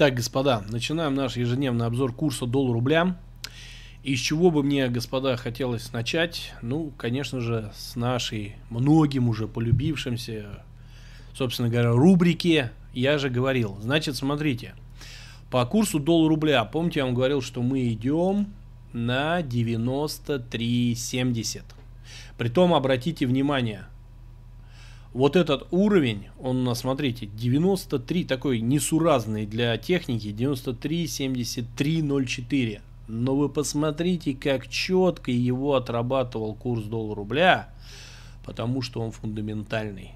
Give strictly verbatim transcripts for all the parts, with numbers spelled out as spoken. Так, господа, начинаем наш ежедневный обзор курса доллар-рубля. Из чего бы мне, господа, хотелось начать? Ну, конечно же, с нашей многим уже полюбившимся, собственно говоря, рубрики «Я же говорил». Значит, смотрите, по курсу доллар-рубля, помните, я вам говорил, что мы идем на девяносто три семьдесят. Притом, обратите внимание, вот этот уровень, он у нас, смотрите, девяносто три, такой несуразный для техники, девяносто три семьдесят три ноль четыре. Но вы посмотрите, как четко его отрабатывал курс доллар-рубля, потому что он фундаментальный.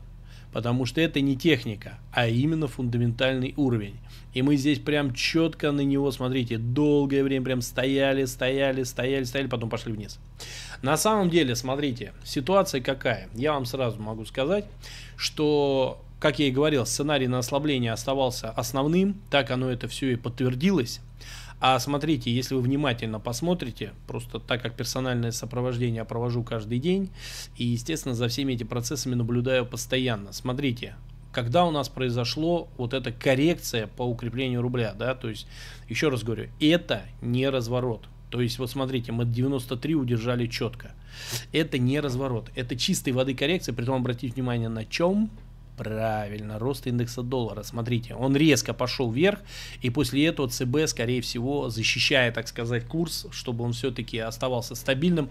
Потому что это не техника, а именно фундаментальный уровень. И мы здесь прям четко на него, смотрите, долгое время прям стояли, стояли, стояли, стояли, потом пошли вниз. На самом деле, смотрите, ситуация какая. Я вам сразу могу сказать, что, как я и говорил, сценарий на ослабление оставался основным, так оно это все и подтвердилось. А смотрите, если вы внимательно посмотрите, просто так как персональное сопровождение я провожу каждый день, и, естественно, за всеми этими процессами наблюдаю постоянно. Смотрите, когда у нас произошло вот эта коррекция по укреплению рубля, да, то есть, еще раз говорю, это не разворот. То есть, вот смотрите, мы девяносто три удержали четко. Это не разворот, это чистой воды коррекция, притом обратите внимание на чем? Правильно, рост индекса доллара. Смотрите, он резко пошел вверх, и после этого ЦБ, скорее всего, защищая, так сказать, курс, чтобы он все-таки оставался стабильным,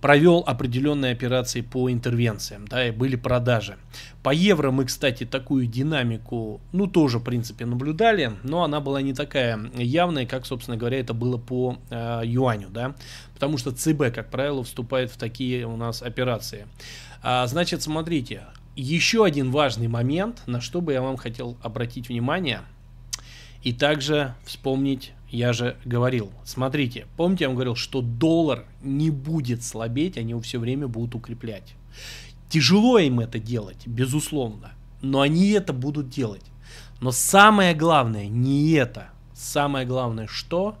провел определенные операции по интервенциям, да, и были продажи. По евро мы, кстати, такую динамику, ну, тоже, в принципе, наблюдали, но она была не такая явная, как, собственно говоря, это было по э, юаню, да, потому что ЦБ, как правило, вступает в такие у нас операции. А, значит, смотрите, еще один важный момент, на что бы я вам хотел обратить внимание и также вспомнить, я же говорил. Смотрите, помните, я вам говорил, что доллар не будет слабеть, они его все время будут укреплять. Тяжело им это делать, безусловно, но они это будут делать. Но самое главное не это, самое главное что?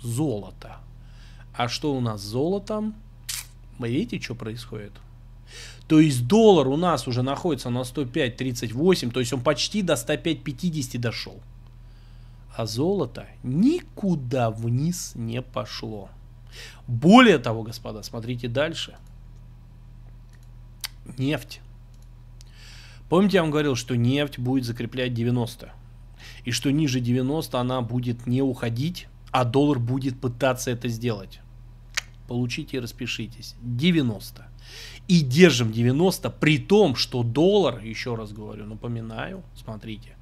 Золото. А что у нас с золотом? Вы видите, что происходит? То есть доллар у нас уже находится на сто пять тридцать восемь, то есть он почти до ста пяти пятидесяти дошел. А золото никуда вниз не пошло. Более того, господа, смотрите дальше. Нефть. Помните, я вам говорил, что нефть будет закреплять девяносто. И что ниже девяноста она будет не уходить, а доллар будет пытаться это сделать. Получите и распишитесь. девяносто. И держим девяносто, при том, что доллар, еще раз говорю, напоминаю, смотрите,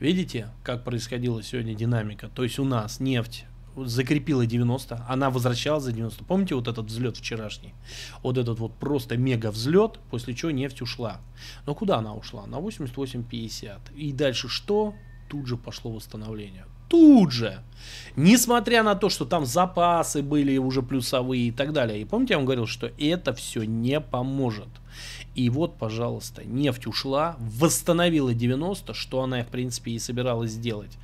видите, как происходила сегодня динамика, то есть у нас нефть закрепила девяносто, она возвращалась за девяносто, помните вот этот взлет вчерашний, вот этот вот просто мега взлет, после чего нефть ушла, но куда она ушла, на восемьдесят восемь пятьдесят, и дальше что, тут же пошло восстановление. Тут же, несмотря на то, что там запасы были уже плюсовые и так далее. И помните, я вам говорил, что это все не поможет. И вот, пожалуйста, нефть ушла, восстановила девяносто, что она, в принципе, и собиралась сделать.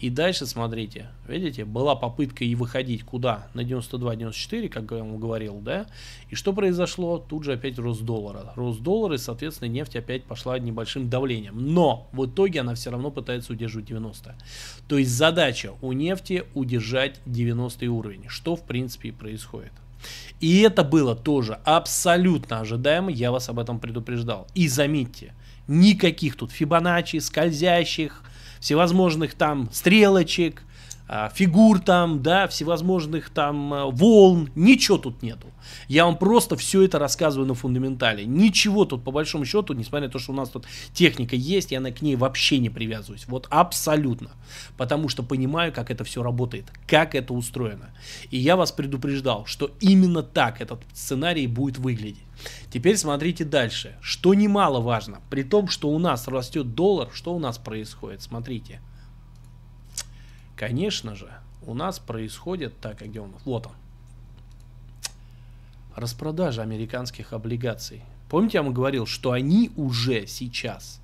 И дальше, смотрите, видите, была попытка и выходить куда? На девяносто два девяносто четыре, как я вам говорил, да? И что произошло? Тут же опять рост доллара. Рост доллара, и, соответственно, нефть опять пошла небольшим давлением. Но в итоге она все равно пытается удерживать девяносто. То есть задача у нефти удержать девяностый уровень, что, в принципе, и происходит. И это было тоже абсолютно ожидаемо, я вас об этом предупреждал. И заметьте, никаких тут Фибоначчи, скользящих, всевозможных там стрелочек, фигур там, да, всевозможных там волн, ничего тут нету. Я вам просто все это рассказываю на фундаментале. Ничего тут по большому счету, несмотря на то, что у нас тут техника есть, я к ней вообще не привязываюсь. Вот абсолютно. Потому что понимаю, как это все работает, как это устроено. И я вас предупреждал, что именно так этот сценарий будет выглядеть. Теперь смотрите дальше. Что немаловажно, при том, что у нас растет доллар, что у нас происходит? Смотрите. Конечно же, у нас происходит так, где он? Вот он. Распродажа американских облигаций. Помните, я вам говорил, что они уже сейчас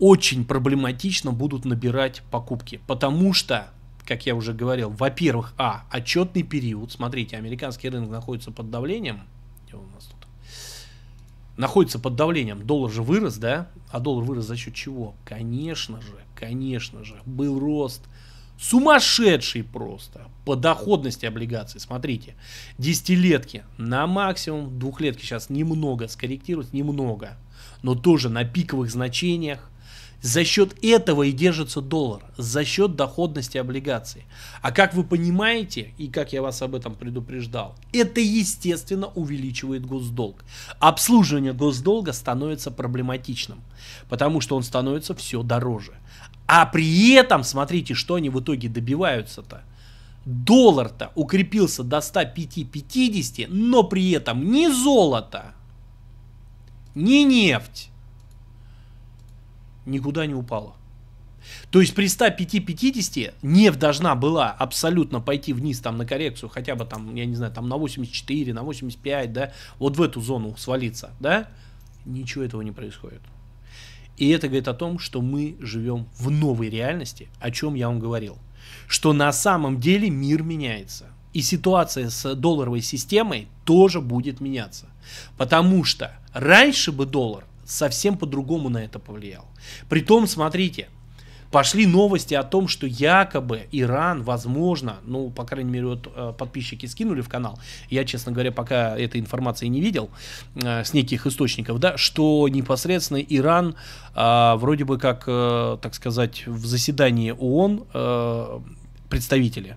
очень проблематично будут набирать покупки, потому что, как я уже говорил, во-первых, а, отчетный период, смотрите, американский рынок находится под давлением, где у нас тут, находится под давлением. Доллар же вырос, да? А доллар вырос за счет чего? Конечно же, конечно же, был рост сумасшедший просто по доходности облигаций. Смотрите, десятилетки на максимум, двухлетки сейчас немного скорректируют, немного, но тоже на пиковых значениях. За счет этого и держится доллар, за счет доходности облигаций. А как вы понимаете, и как я вас об этом предупреждал, это, естественно, увеличивает госдолг. Обслуживание госдолга становится проблематичным, потому что он становится все дороже. А при этом, смотрите, что они в итоге добиваются-то. Доллар-то укрепился до ста пяти пятидесяти, но при этом ни золото, ни нефть никуда не упало. То есть при ста пяти пятидесяти нефть должна была абсолютно пойти вниз там на коррекцию, хотя бы там, я не знаю, там на восемьдесят четыре, на восемьдесят пять, да, вот в эту зону свалиться, да, ничего этого не происходит. И это говорит о том, что мы живем в новой реальности, о чем я вам говорил, что на самом деле мир меняется. И ситуация с долларовой системой тоже будет меняться, потому что раньше бы доллар совсем по-другому на это повлиял. Притом, смотрите, пошли новости о том, что якобы Иран, возможно, ну, по крайней мере, вот подписчики скинули в канал, я, честно говоря, пока этой информации не видел, э, с неких источников, да, что непосредственно Иран, э, вроде бы как, э, так сказать, в заседании ООН э, представители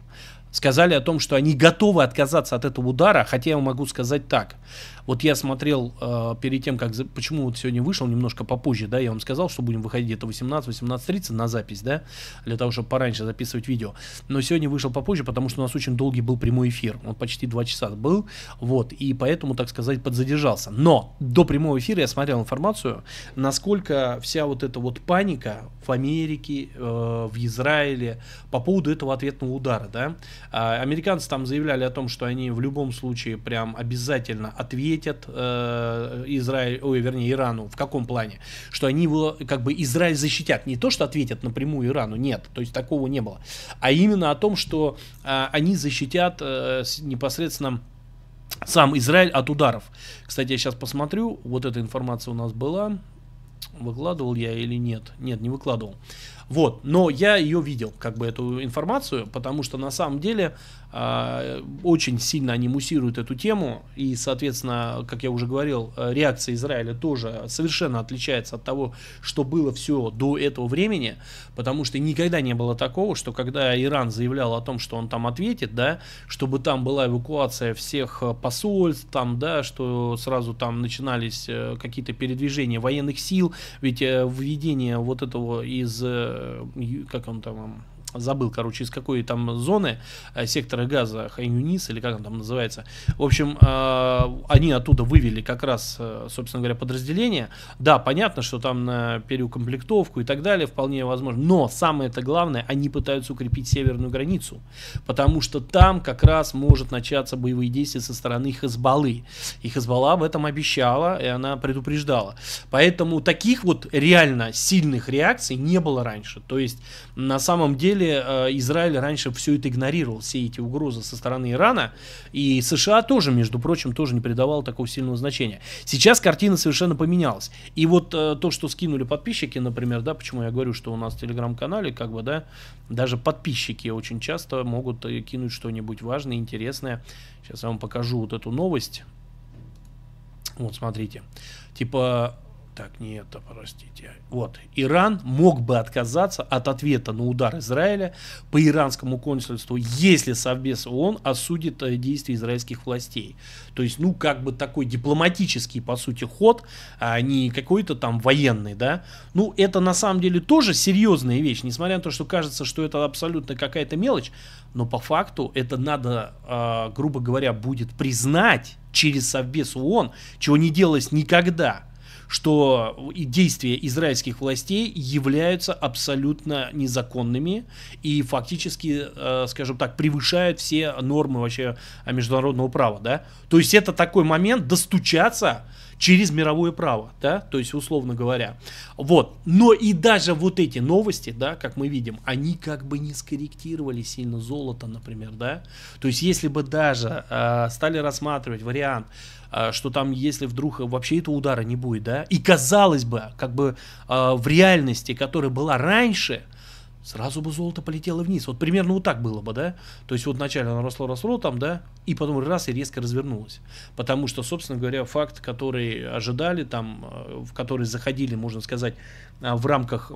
сказали о том, что они готовы отказаться от этого удара, хотя я могу сказать так. Вот я смотрел э, перед тем, как, почему вот сегодня вышел немножко попозже, да, я вам сказал, что будем выходить где-то восемнадцать, восемнадцать тридцать на запись, да, для того, чтобы пораньше записывать видео. Но сегодня вышел попозже, потому что у нас очень долгий был прямой эфир, он почти два часа был, вот, и поэтому, так сказать, подзадержался. Но до прямого эфира я смотрел информацию, насколько вся вот эта вот паника в Америке, э, в Израиле по поводу этого ответного удара, да. Американцы там заявляли о том, что они в любом случае прям обязательно ответят э, Израиль, ой, вернее, Ирану. В каком плане? Что они его, как бы, Израиль защитят. Не то, что ответят напрямую Ирану, нет, то есть такого не было. А именно о том, что э, они защитят э, непосредственно сам Израиль от ударов. Кстати, я сейчас посмотрю, вот эта информация у нас была. Выкладывал я или нет? Нет, не выкладывал. Вот, но я ее видел, как бы, эту информацию, потому что на самом деле э, очень сильно они муссируют эту тему, и, соответственно, как я уже говорил, реакция Израиля тоже совершенно отличается от того, что было все до этого времени, потому что никогда не было такого, что когда Иран заявлял о том, что он там ответит, да, чтобы там была эвакуация всех посольств, там, да, что сразу там начинались какие-то передвижения военных сил, ведь введение вот этого из... как он там, забыл, короче, из какой там зоны, сектора газа, Хайюнис, или как он там называется. В общем, они оттуда вывели как раз, собственно говоря, подразделение. Да, понятно, что там на переукомплектовку и так далее вполне возможно. Но самое-то главное, они пытаются укрепить северную границу, потому что там как раз может начаться боевые действия со стороны Хезболлы. И Хезболла об этом обещала, и она предупреждала. Поэтому таких вот реально сильных реакций не было раньше. То есть, на самом деле, Израиль раньше все это игнорировал, все эти угрозы со стороны Ирана, и США тоже, между прочим, тоже не придавал такого сильного значения. Сейчас картина совершенно поменялась. И вот э, то, что скинули подписчики, например, да, почему я говорю, что у нас в телеграм-канале, как бы, да, даже подписчики очень часто могут кинуть что-нибудь важное, интересное. Сейчас я вам покажу вот эту новость. Вот, смотрите. Типа... Так, не это, простите. Вот. Иран мог бы отказаться от ответа на удар Израиля по иранскому консульству, если Совбез ООН осудит действия израильских властей. То есть, ну, как бы такой дипломатический, по сути, ход, а не какой-то там военный, да. Ну, это на самом деле тоже серьезная вещь, несмотря на то, что кажется, что это абсолютно какая-то мелочь, но по факту это надо, э, грубо говоря, будет признать через Совбез ООН, чего не делалось никогда, что действия израильских властей являются абсолютно незаконными и фактически, э, скажем так, превышают все нормы вообще международного права, да. То есть это такой момент достучаться через мировое право, да, то есть условно говоря. Вот, но и даже вот эти новости, да, как мы видим, они как бы не скорректировали сильно золото, например, да. То есть если бы даже э, стали рассматривать вариант что там, если вдруг вообще этого удара не будет, да, и казалось бы, как бы в реальности, которая была раньше, сразу бы золото полетело вниз. Вот примерно вот так было бы, да? То есть вот вначале оно росло, росло там, да? И потом раз и резко развернулось. Потому что, собственно говоря, факт, который ожидали там, в который заходили, можно сказать, в рамках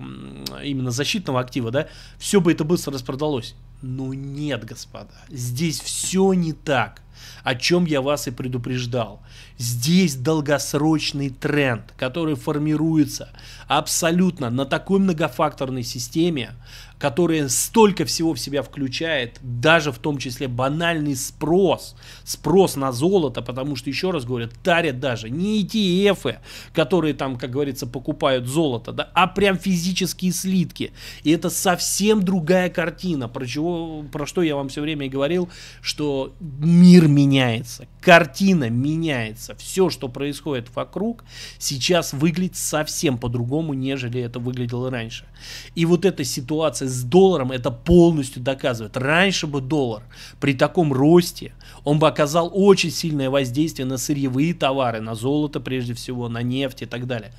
именно защитного актива, да? Все бы это быстро распродалось. Но нет, господа. Здесь все не так. О чем я вас и предупреждал. Здесь долгосрочный тренд, который формируется абсолютно на такой многофакторной системе, которая столько всего в себя включает, даже в том числе банальный спрос, спрос на золото, потому что, еще раз говорю, тарят даже не и ти эфы, которые там, как говорится, покупают золото, да, а прям физические слитки. И это совсем другая картина, про, чего, про что я вам все время и говорил, что мир меняется, картина меняется, все, что происходит вокруг, сейчас выглядит совсем по-другому, нежели это выглядело раньше. И вот эта ситуация с долларом это полностью доказывает. Раньше бы доллар при таком росте, он бы оказал очень сильное воздействие на сырьевые товары, на золото прежде всего, на нефть и так далее.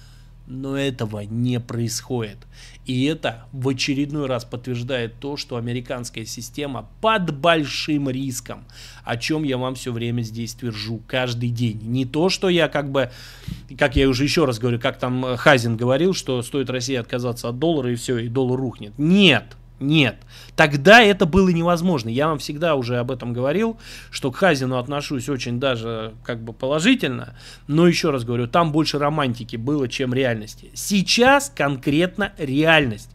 Но этого не происходит. И это в очередной раз подтверждает то, что американская система под большим риском, о чем я вам все время здесь твержу, каждый день. Не то, что я как бы, как я уже еще раз говорю, как там Хазин говорил, что стоит России отказаться от доллара и все, и доллар рухнет. Нет. Нет, тогда это было невозможно. Я вам всегда уже об этом говорил, что к Хазину отношусь очень даже как бы положительно, но еще раз говорю, там больше романтики было, чем реальности. Сейчас конкретно реальность.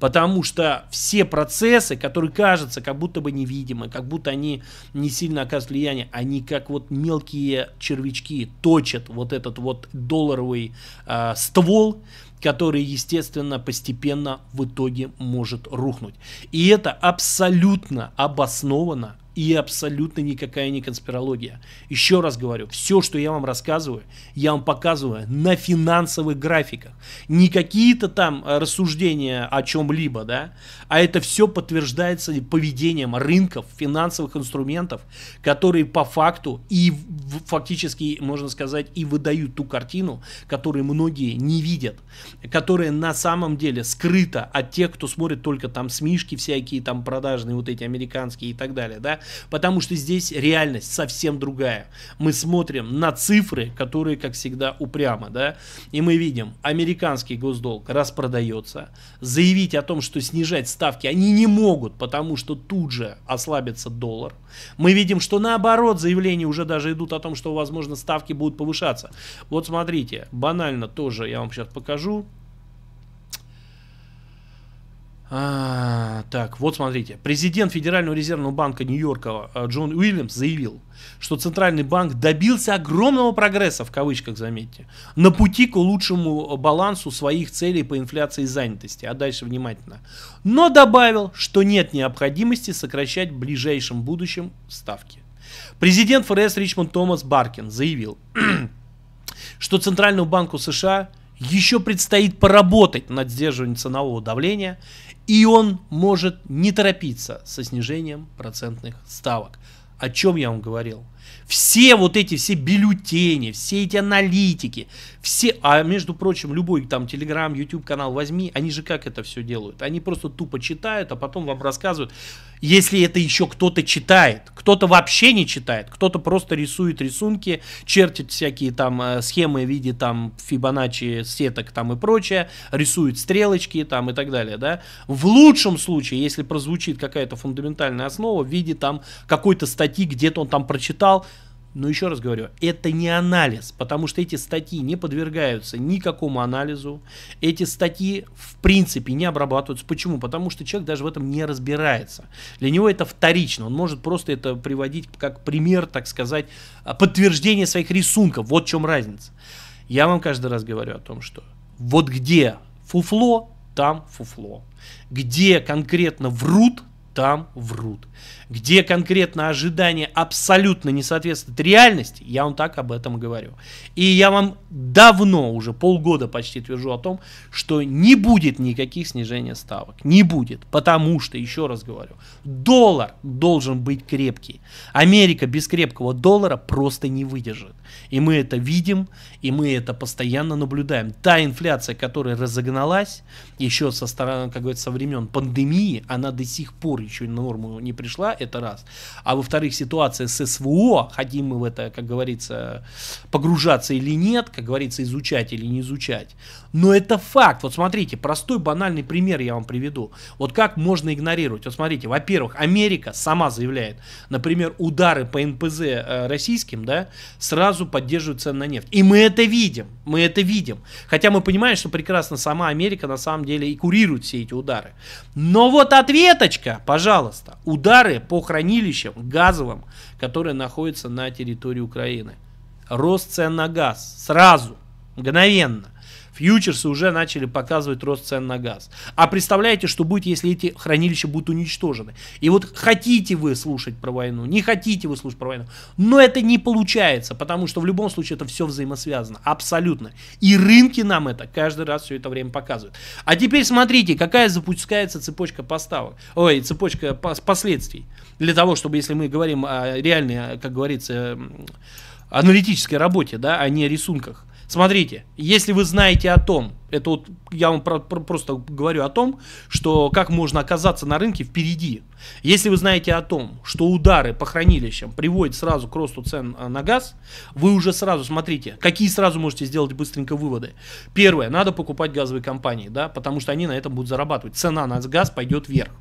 Потому что все процессы, которые кажутся как будто бы невидимы, как будто они не сильно оказывают влияние, они как вот мелкие червячки точат вот этот вот долларовый э, ствол, который, естественно, постепенно в итоге может рухнуть. И это абсолютно обоснованно. И абсолютно никакая не конспирология. Еще раз говорю, все, что я вам рассказываю, я вам показываю на финансовых графиках. Не какие-то там рассуждения о чем-либо, да, а это все подтверждается поведением рынков, финансовых инструментов, которые по факту и фактически, можно сказать, и выдают ту картину, которую многие не видят, которая на самом деле скрыта от тех, кто смотрит только там смешки всякие, там продажные вот эти американские и так далее, да. Потому что здесь реальность совсем другая. Мы смотрим на цифры, которые, как всегда, упрямы, да, и мы видим, американский госдолг распродается, заявить о том, что снижать ставки они не могут, потому что тут же ослабится доллар. Мы видим, что наоборот, заявления уже даже идут о том, что, возможно, ставки будут повышаться. Вот смотрите, банально тоже я вам сейчас покажу. А, так, вот смотрите. Президент Федерального резервного банка Нью-Йорка Джон Уильямс заявил, что Центральный банк добился огромного прогресса, в кавычках, заметьте, на пути к лучшему балансу своих целей по инфляции и занятости. А дальше внимательно. Но добавил, что нет необходимости сокращать в ближайшем будущем ставки. Президент ФРС Ричмонд Томас Баркин заявил, что Центральному банку США еще предстоит поработать над сдерживанием ценового давления, и он может не торопиться со снижением процентных ставок. О чем я вам говорил? Все вот эти все бюллетени, все эти аналитики, все, а между прочим, любой там Telegram, YouTube канал возьми, они же как это все делают? Они просто тупо читают, а потом вам рассказывают, если это еще кто-то читает, кто-то вообще не читает, кто-то просто рисует рисунки, чертит всякие там схемы в виде там Фибоначчи, сеток там и прочее, рисует стрелочки там и так далее, да? В лучшем случае, если прозвучит какая-то фундаментальная основа в виде там какой-то статьи, где-то он там прочитал. Но еще раз говорю, это не анализ, потому что эти статьи не подвергаются никакому анализу. Эти статьи в принципе не обрабатываются. Почему? Потому что человек даже в этом не разбирается. Для него это вторично. Он может просто это приводить как пример, так сказать, подтверждение своих рисунков. Вот в чем разница. Я вам каждый раз говорю о том, что вот где фуфло, там фуфло. Где конкретно врут, там врут. Где конкретно ожидания абсолютно не соответствуют реальности, я вам так об этом говорю. И я вам давно, уже полгода почти твержу о том, что не будет никаких снижений ставок. Не будет. Потому что, еще раз говорю, доллар должен быть крепкий. Америка без крепкого доллара просто не выдержит. И мы это видим, и мы это постоянно наблюдаем. Та инфляция, которая разогналась еще со стороны, как говорится, со времен пандемии, она до сих пор еще на норму не пришла, это раз. А во-вторых, ситуация с СВО, хотим мы в это, как говорится, погружаться или нет, как говорится, изучать или не изучать. Но это факт. Вот смотрите, простой банальный пример я вам приведу. Вот как можно игнорировать? Вот смотрите, во-первых, Америка сама заявляет, например, удары по эн пэ зэ э, российским, да, сразу поддерживают цены на нефть. И мы это видим, мы это видим. Хотя мы понимаем, что прекрасно сама Америка на самом деле и курирует все эти удары. Но вот ответочка, пожалуйста, удары по хранилищам газовым, которые находятся на территории Украины. Рост цен на газ сразу, мгновенно. Фьючерсы уже начали показывать рост цен на газ. А представляете, что будет, если эти хранилища будут уничтожены? И вот хотите вы слушать про войну, не хотите вы слушать про войну, но это не получается, потому что в любом случае это все взаимосвязано, абсолютно. И рынки нам это каждый раз все это время показывают. А теперь смотрите, какая запускается цепочка поставок, ой, цепочка последствий. Для того, чтобы, если мы говорим о реальной, как говорится, аналитической работе, да, а не о рисунках. Смотрите, если вы знаете о том, это вот я вам про, про, просто говорю о том, что как можно оказаться на рынке впереди. Если вы знаете о том, что удары по хранилищам приводят сразу к росту цен на газ, вы уже сразу смотрите, какие сразу можете сделать быстренько выводы. Первое, надо покупать газовые компании, да, потому что они на этом будут зарабатывать. Цена на газ пойдет вверх.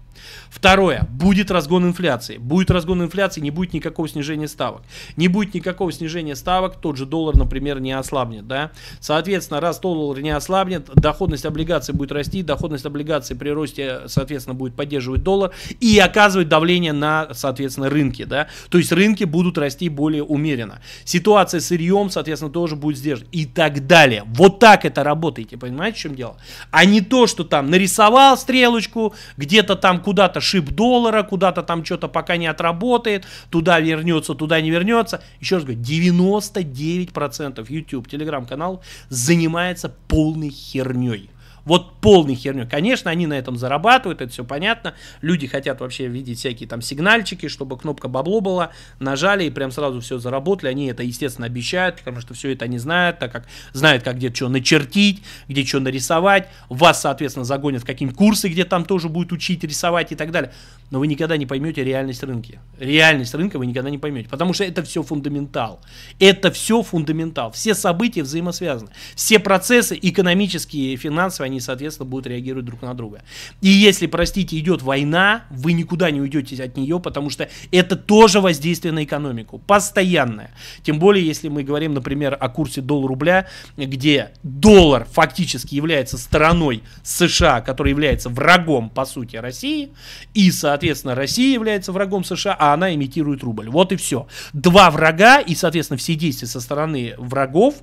Второе, будет разгон инфляции. Будет разгон инфляции, не будет никакого снижения ставок. Не будет никакого снижения ставок, тот же доллар, например, не ослабнет, да. Соответственно, раз доллар не ослабнет, доходность облигаций будет расти, доходность облигаций при росте, соответственно, будет поддерживать доллар и оказывать давление на, соответственно, рынки, да? То есть рынки будут расти более умеренно. Ситуация с сырьем, соответственно, тоже будет сдерживать и так далее. Вот так это работаете, понимаете, в чем дело? А не то, что там нарисовал стрелочку, где-то там куда-то шип доллара, куда-то там что-то пока не отработает, туда вернется, туда не вернется. Еще раз говорю, девяносто девять процентов YouTube, Telegram канал занимается полной херней. Вот полной херней. Конечно, они на этом зарабатывают, это все понятно. Люди хотят вообще видеть всякие там сигнальчики, чтобы кнопка бабло была, нажали и прям сразу все заработали. Они это, естественно, обещают, потому что все это они знают, так как знают, как где-то что начертить, где что нарисовать. Вас, соответственно, загонят в какие-нибудь курсы, где там тоже будут учить, рисовать и так далее. Но вы никогда не поймете реальность рынка. Реальность рынка вы никогда не поймете, потому что это все фундаментал. Это все фундаментал. Все события взаимосвязаны. Все процессы экономические, финансовые, они, соответственно, будут реагировать друг на друга. И если, простите, идет война, вы никуда не уйдете от нее, потому что это тоже воздействие на экономику. Постоянное. Тем более, если мы говорим, например, о курсе доллар-рубля, где доллар фактически является стороной США, который является врагом, по сути, России, и, соответственно, Россия является врагом США, а она имитирует рубль. Вот и все. Два врага, и, соответственно, все действия со стороны врагов,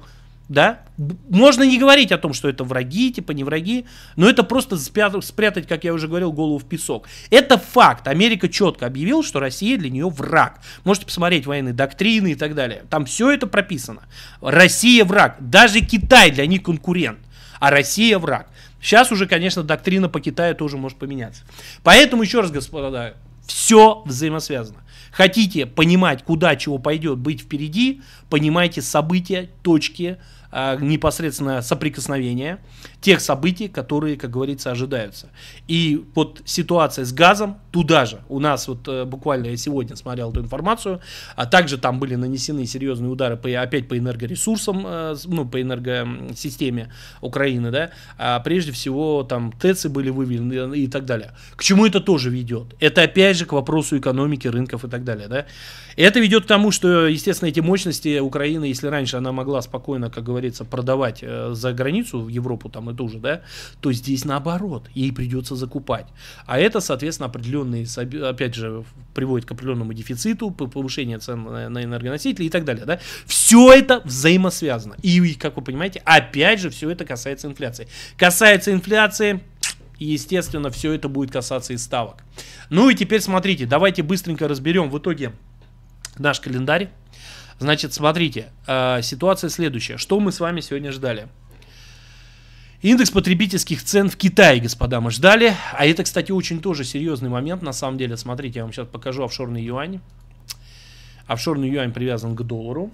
да, можно не говорить о том, что это враги, типа не враги, но это просто спрятать, как я уже говорил, голову в песок. Это факт. Америка четко объявила, что Россия для нее враг. Можете посмотреть военные доктрины и так далее. Там все это прописано. Россия враг. Даже Китай для них конкурент, а Россия враг. Сейчас уже, конечно, доктрина по Китаю тоже может поменяться. Поэтому, еще раз, господа, все взаимосвязано. Хотите понимать, куда чего пойдет, быть впереди, понимайте события, точки э, непосредственно соприкосновения тех событий, которые, как говорится, ожидаются. И вот ситуация с газом туда же. У нас вот э, буквально я сегодня смотрел эту информацию, а также там были нанесены серьезные удары по, опять по энергоресурсам, э, ну, по энергосистеме Украины, да, а прежде всего там ТЭЦы были выведены и так далее. К чему это тоже ведет? Это опять же к вопросу экономики, рынков и так далее. Далее, да? Это ведет к тому, что, естественно, эти мощности Украины, если раньше она могла спокойно, как говорится, продавать э, за границу, в Европу там и ту же, да, то здесь наоборот, ей придется закупать. А это, соответственно, определенные, опять же, приводит к определенному дефициту, повышению цен на, на энергоносители и так далее, да. Все это взаимосвязано. И, как вы понимаете, опять же, все это касается инфляции. Касается инфляции... И, естественно, все это будет касаться и ставок. Ну и теперь смотрите, давайте быстренько разберем в итоге наш календарь. Значит, смотрите, э, ситуация следующая. Что мы с вами сегодня ждали? Индекс потребительских цен в Китае, господа, мы ждали. А это, кстати, очень тоже серьезный момент, на самом деле. Смотрите, я вам сейчас покажу офшорный юань. Офшорный юань привязан к доллару.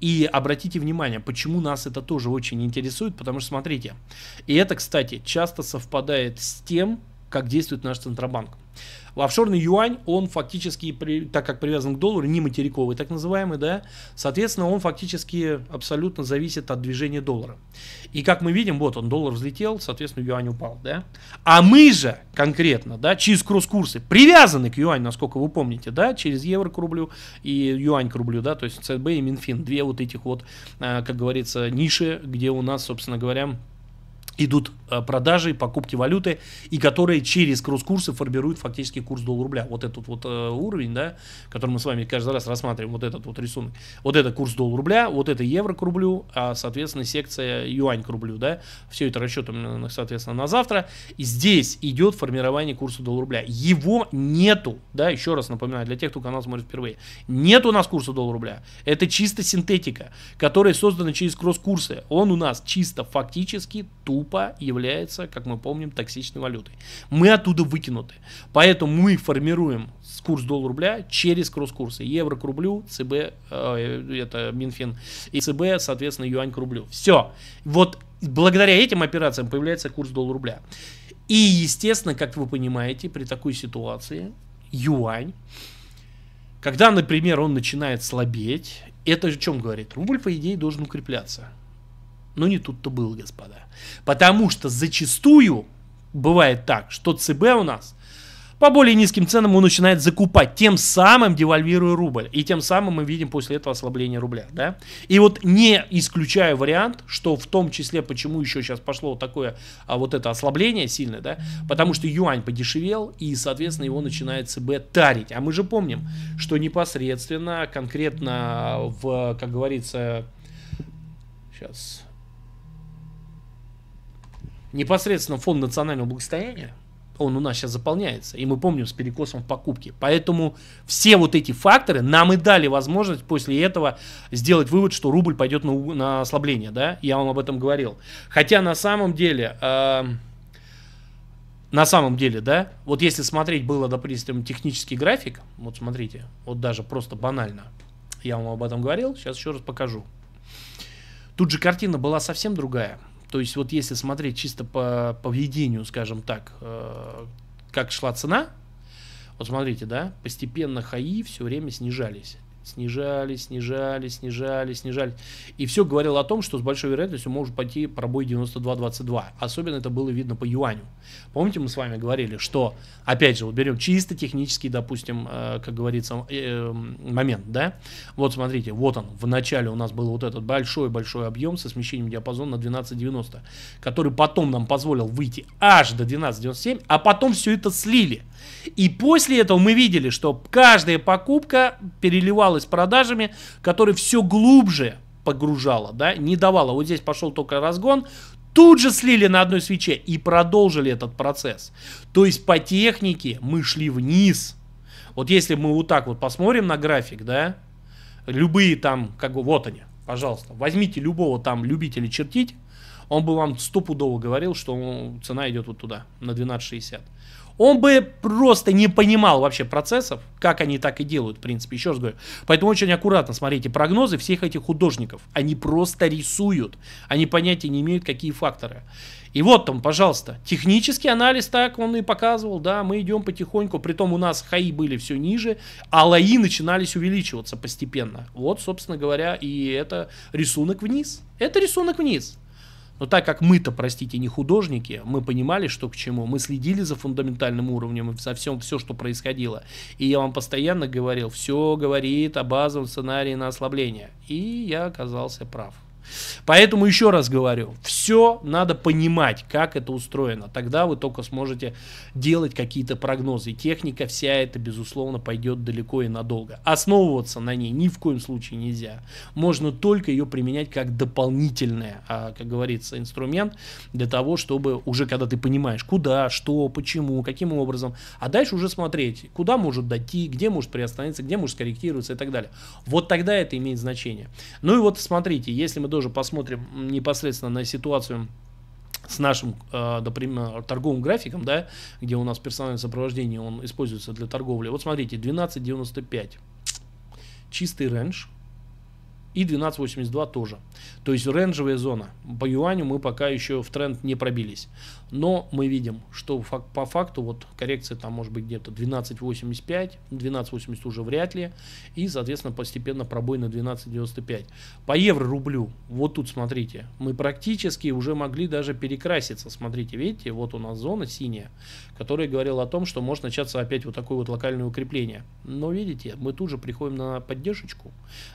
И обратите внимание, почему нас это тоже очень интересует, потому что, смотрите, и это, кстати, часто совпадает с тем, как действует наш Центробанк. Офшорный юань, он фактически, так как привязан к доллару, не материковый, так называемый, да, соответственно, он фактически абсолютно зависит от движения доллара. И как мы видим, вот он, доллар взлетел, соответственно, юань упал, да. А мы же конкретно, да, через кросс-курсы привязаны к юаню, насколько вы помните, да, через евро к рублю и юань к рублю, да, то есть ЦБ и Минфин, две вот этих вот, как говорится, ниши, где у нас, собственно говоря, идут продажи, покупки валюты, и которые через кросс-курсы формируют фактически курс доллар-рубля. Вот этот вот уровень, да, который мы с вами каждый раз рассматриваем, вот этот вот рисунок. Вот это курс доллар-рубля, вот это евро к рублю, а, соответственно, секция юань к рублю, да. Все это расчетом, соответственно, на завтра. И здесь идет формирование курса доллар-рубля. Его нету, да, еще раз напоминаю, для тех, кто канал смотрит впервые. Нет у нас курса доллар-рубля. Это чисто синтетика, которая создана через кросс-курсы. Он у нас чисто фактически туп является, как мы помним, токсичной валютой. Мы оттуда выкинуты. Поэтому мы формируем курс доллар-рубля через кросс-курсы. Евро к рублю, ЦБ, э, это Минфин, и ЦБ, соответственно, юань к рублю. Все. Вот благодаря этим операциям появляется курс доллар-рубля. И, естественно, как вы понимаете, при такой ситуации юань, когда, например, он начинает слабеть, это о чем говорит? Рубль, по идее, должен укрепляться. Но не тут-то было, господа. Потому что зачастую бывает так, что ЦБ у нас по более низким ценам он начинает закупать, тем самым девальвируя рубль. И тем самым мы видим после этого ослабление рубля. Да? И вот не исключаю вариант, что в том числе, почему еще сейчас пошло такое а вот это ослабление сильное, да? Потому что юань подешевел, и, соответственно, его начинает ЦБ тарить. А мы же помним, что непосредственно, конкретно в, как говорится, сейчас... непосредственно фонд национального благосостояния, он у нас сейчас заполняется, и мы помним с перекосом в покупке. Поэтому все вот эти факторы нам и дали возможность после этого сделать вывод, что рубль пойдет на, на ослабление, да, я вам об этом говорил. Хотя на самом деле, э, на самом деле, да, вот если смотреть было, допустим, технический график, вот смотрите, вот даже просто банально, я вам об этом говорил, сейчас еще раз покажу. Тут же картина была совсем другая. То есть вот если смотреть чисто по поведению, скажем так, э, как шла цена, вот смотрите, да, постепенно хаи все время снижались. Снижались, снижались, снижались, снижались. И все говорило о том, что с большой вероятностью может пойти пробой девяносто два двадцать два. Особенно это было видно по юаню. Помните, мы с вами говорили, что, опять же, вот берем чисто технический, допустим, э, как говорится, э, момент, да? Вот смотрите, вот он, в начале у нас был вот этот большой-большой объем со смещением диапазона на двенадцать девяносто, который потом нам позволил выйти аж до двенадцать девяносто семь, а потом все это слили. И после этого мы видели, что каждая покупка переливала с продажами, которые все глубже погружало, да, не давало. Вот здесь пошел только разгон, тут же слили на одной свече и продолжили этот процесс. То есть по технике мы шли вниз. Вот если мы вот так вот посмотрим на график, да, любые там, как бы, вот они, пожалуйста, возьмите любого там любителя чертить, он бы вам стопудово говорил, что цена идет вот туда, на двенадцать шестьдесят. Он бы просто не понимал вообще процессов, как они так и делают, в принципе, еще раз говорю. Поэтому очень аккуратно смотрите прогнозы всех этих художников. Они просто рисуют, они понятия не имеют, какие факторы. И вот там, пожалуйста, технический анализ, так он и показывал, да, мы идем потихоньку, притом у нас хаи были все ниже, а лаи начинались увеличиваться постепенно. Вот, собственно говоря, и это рисунок вниз, это рисунок вниз. Но так как мы-то, простите, не художники, мы понимали, что к чему. Мы следили за фундаментальным уровнем и за всем, все, что происходило. И я вам постоянно говорил, все говорит о базовом сценарии на ослабление. И я оказался прав. Поэтому еще раз говорю, все надо понимать, как это устроено. Тогда вы только сможете делать какие-то прогнозы. Техника вся эта, безусловно, пойдет далеко и надолго. Основываться на ней ни в коем случае нельзя. Можно только ее применять как дополнительный, как говорится, инструмент для того, чтобы уже когда ты понимаешь, куда, что, почему, каким образом, а дальше уже смотреть, куда может дойти, где может приостановиться, где может скорректироваться и так далее. Вот тогда это имеет значение. Ну и вот смотрите, если мы тоже посмотрим непосредственно на ситуацию с нашим, например, торговым графиком, да, где у нас персональное сопровождение, он используется для торговли. Вот смотрите, двенадцать девяносто пять чистый рендж и двенадцать восемьдесят два тоже. То есть ренджевая зона. По юаню мы пока еще в тренд не пробились. Но мы видим, что по факту вот коррекция там может быть где-то двенадцать восемьдесят пять, двенадцать восемьдесят уже вряд ли. И, соответственно, постепенно пробой на двенадцать девяносто пять. По евро-рублю, вот тут смотрите, мы практически уже могли даже перекраситься. Смотрите, видите, вот у нас зона синяя, которая говорила о том, что может начаться опять вот такое вот локальное укрепление. Но видите, мы тут же приходим на поддержку.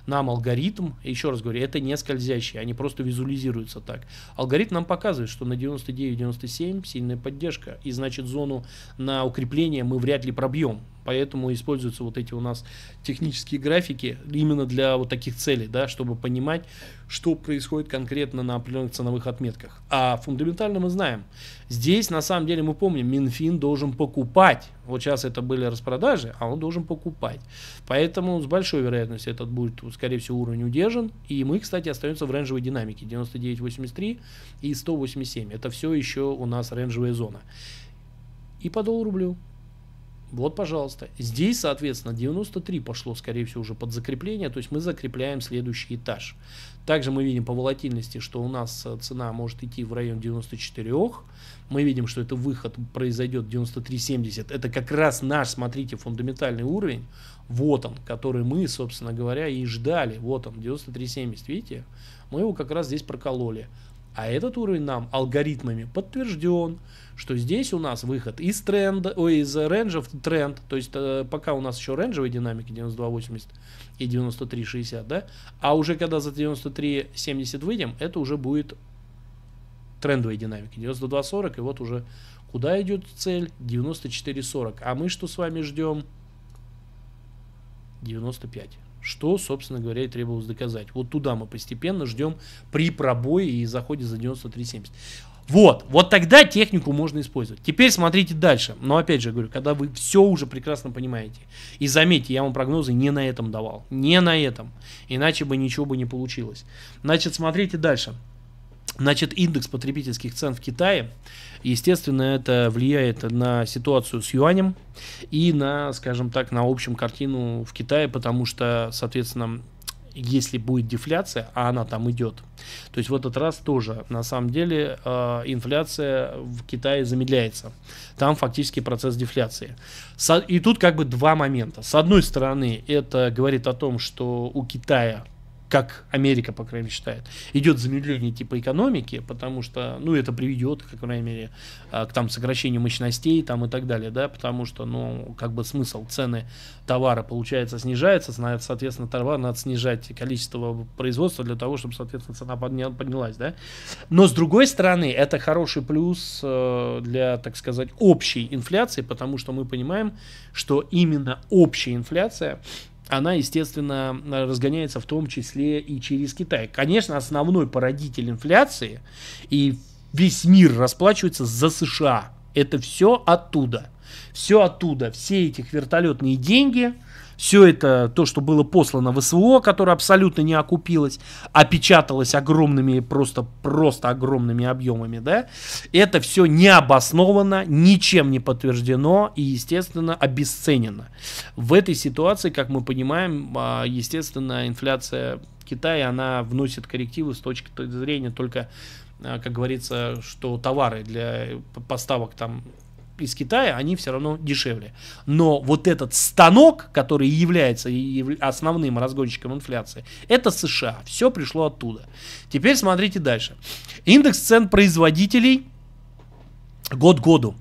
Нам алгоритм, еще раз говорю, это не скользящие, они просто визуализируются так. Алгоритм нам показывает, что на девяносто девять девяносто семь сильная поддержка, и значит зону на укрепление мы вряд ли пробьем, поэтому используются вот эти у нас технические графики именно для вот таких целей, да, чтобы понимать, что происходит конкретно на определенных ценовых отметках. А фундаментально мы знаем, здесь на самом деле мы помним, Минфин должен покупать, вот сейчас это были распродажи, а он должен покупать, поэтому с большой вероятностью этот будет, скорее всего, уровень удержан, и мы, кстати, остаемся в ренжевой динамике девяносто девять восемьдесят три и сто восемьдесят семь, это все еще у нас ренжевая зона. И по доллару-рублю. Вот, пожалуйста. Здесь, соответственно, девяносто три пошло, скорее всего, уже под закрепление. То есть мы закрепляем следующий этаж. Также мы видим по волатильности, что у нас цена может идти в район девяносто четыре. Мы видим, что это выход произойдет девяносто три семьдесят. Это как раз наш, смотрите, фундаментальный уровень. Вот он, который мы, собственно говоря, и ждали. Вот он, девяносто три семьдесят. Видите? Мы его как раз здесь прокололи. А этот уровень нам алгоритмами подтвержден, что здесь у нас выход из тренда, ой, из ренджа в тренд. То есть э, пока у нас еще ренджевая динамика девяносто два восемьдесят и девяносто три шестьдесят, да? А уже когда за девяносто три семьдесят выйдем, это уже будет трендовая динамика девяносто два сорок. И вот уже куда идет цель? девяносто четыре сорок. А мы что с вами ждем? девяносто пять. Что, собственно говоря, и требовалось доказать. Вот туда мы постепенно ждем при пробое и заходе за девяносто три семьдесят. Вот, вот тогда технику можно использовать. Теперь смотрите дальше. Но опять же говорю, когда вы все уже прекрасно понимаете. И заметьте, я вам прогнозы не на этом давал. Не на этом. Иначе бы ничего бы не получилось. Значит, смотрите дальше. Значит, индекс потребительских цен в Китае, естественно, это влияет на ситуацию с юанем и на, скажем так, на общую картину в Китае, потому что, соответственно, если будет дефляция, а она там идет, то есть в этот раз тоже, на самом деле, э, инфляция в Китае замедляется. Там фактически процесс дефляции. Со- и тут как бы два момента. С одной стороны, это говорит о том, что у Китая, как Америка, по крайней мере, считает, идет замедление типа экономики, потому что, ну, это приведет, как, по крайней мере, к там сокращению мощностей там и так далее, да, потому что, ну, как бы смысл, цены товара, получается, снижаются, соответственно, товар надо снижать количество производства для того, чтобы, соответственно, цена поднялась, да. Но, с другой стороны, это хороший плюс для, так сказать, общей инфляции, потому что мы понимаем, что именно общая инфляция, она, естественно, разгоняется в том числе и через Китай. Конечно, основной породитель инфляции, и весь мир расплачивается за США. Это все оттуда. Все оттуда. Все эти вертолетные деньги, все это то, что было послано в СВО, которое абсолютно не окупилось, а печаталось огромными, просто, просто огромными объемами, да, это все необоснованно, ничем не подтверждено и, естественно, обесценено. В этой ситуации, как мы понимаем, естественно, инфляция Китая, она вносит коррективы с точки зрения только, как говорится, что товары для поставок там из Китая, они все равно дешевле. Но вот этот станок, который является основным разгонщиком инфляции, это США. Все пришло оттуда. Теперь смотрите дальше. Индекс цен производителей год к году.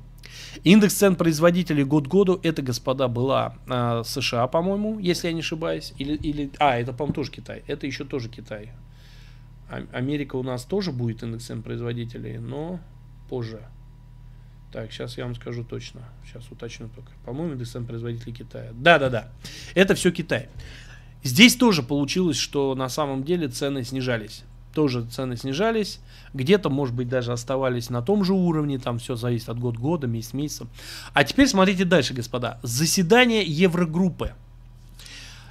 Индекс цен производителей год к году, это, господа, была э, США, по-моему, если я не ошибаюсь. Или, или, а, это, по-моему, тоже Китай. Это еще тоже Китай. Америка у нас тоже будет индекс цен производителей, но позже. Так, сейчас я вам скажу точно. Сейчас уточню только. По-моему, индекс цен производителей Китая. Да-да-да, это все Китай. Здесь тоже получилось, что на самом деле цены снижались. Тоже цены снижались. Где-то, может быть, даже оставались на том же уровне. Там все зависит от год года, месяц месяца. А теперь смотрите дальше, господа. Заседание Еврогруппы.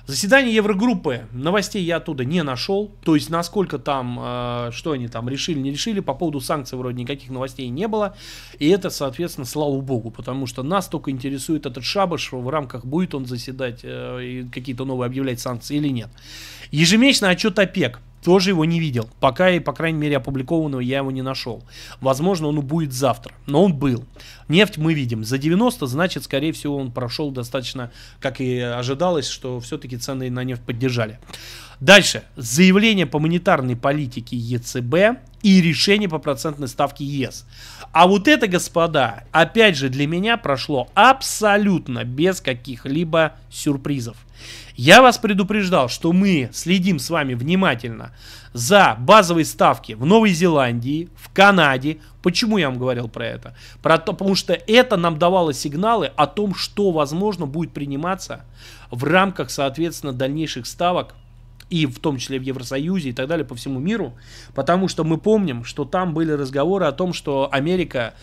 Заседание Еврогруппы. Новостей я оттуда не нашел. То есть, насколько там, э, что они там решили, не решили. По поводу санкций вроде никаких новостей не было. И это, соответственно, слава богу. Потому что нас только интересует этот шабаш. В рамках будет он заседать э, и какие-то новые объявлять санкции или нет. Ежемесячный отчет ОПЕК. Тоже его не видел. Пока, и по крайней мере, опубликованного я его не нашел. Возможно, он будет завтра. Но он был. Нефть мы видим. За девяносто, значит, скорее всего, он прошел достаточно, как и ожидалось, что все-таки цены на нефть поддержали. Дальше. Заявление по монетарной политике ЕЦБ и решение по процентной ставке ЕС. А вот это, господа, опять же, для меня прошло абсолютно без каких-либо сюрпризов. Я вас предупреждал, что мы следим с вами внимательно за базовые ставки в Новой Зеландии, в Канаде. Почему я вам говорил про это? Про то, потому что это нам давало сигналы о том, что, возможно, будет приниматься в рамках, соответственно, дальнейших ставок, и в том числе в Евросоюзе и так далее, по всему миру. Потому что мы помним, что там были разговоры о том, что Америка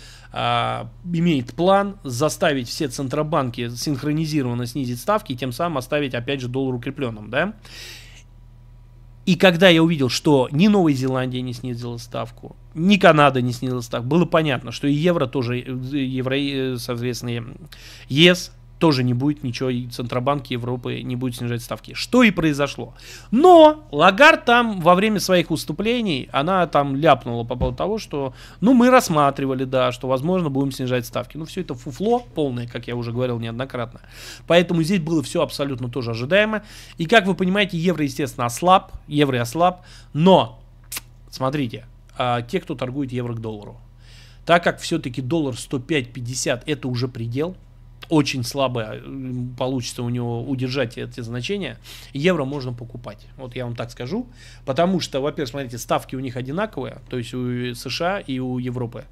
имеет план заставить все центробанки синхронизированно снизить ставки и тем самым оставить, опять же, доллар укрепленным, да? И когда я увидел, что ни Новая Зеландия не снизила ставку, ни Канада не снизила ставку, было понятно, что и евро тоже, евро, соответственно, ЕС тоже не будет ничего, и Центробанк Европы не будет снижать ставки. Что и произошло. Но Лагард там во время своих выступлений, она там ляпнула по поводу того, что, ну, мы рассматривали, да, что, возможно, будем снижать ставки. Но все это фуфло полное, как я уже говорил неоднократно. Поэтому здесь было все абсолютно тоже ожидаемо. И, как вы понимаете, евро, естественно, ослаб. Евро ослаб. Но, смотрите, те, кто торгует евро к доллару. Так как все-таки доллар сто пять пятьдесят это уже предел, очень слабо получится у него удержать эти значения, евро можно покупать. Вот я вам так скажу. Потому что, во-первых, смотрите, ставки у них одинаковые, то есть у США и у Европы.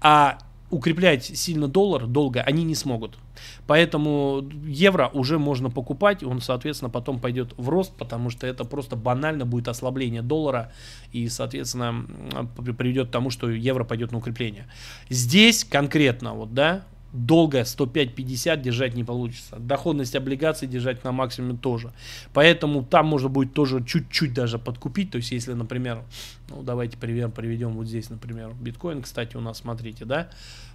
А укреплять сильно доллар долго они не смогут. Поэтому евро уже можно покупать, он, соответственно, потом пойдет в рост, потому что это просто банально будет ослабление доллара и, соответственно, приведет к тому, что евро пойдет на укрепление. Здесь конкретно, вот, да, долго сто пять пятьдесят держать не получится. Доходность облигаций держать на максимуме тоже. Поэтому там можно будет тоже чуть-чуть даже подкупить. То есть, если, например, ну, давайте пример приведем вот здесь, например, биткоин, кстати, у нас, смотрите, да,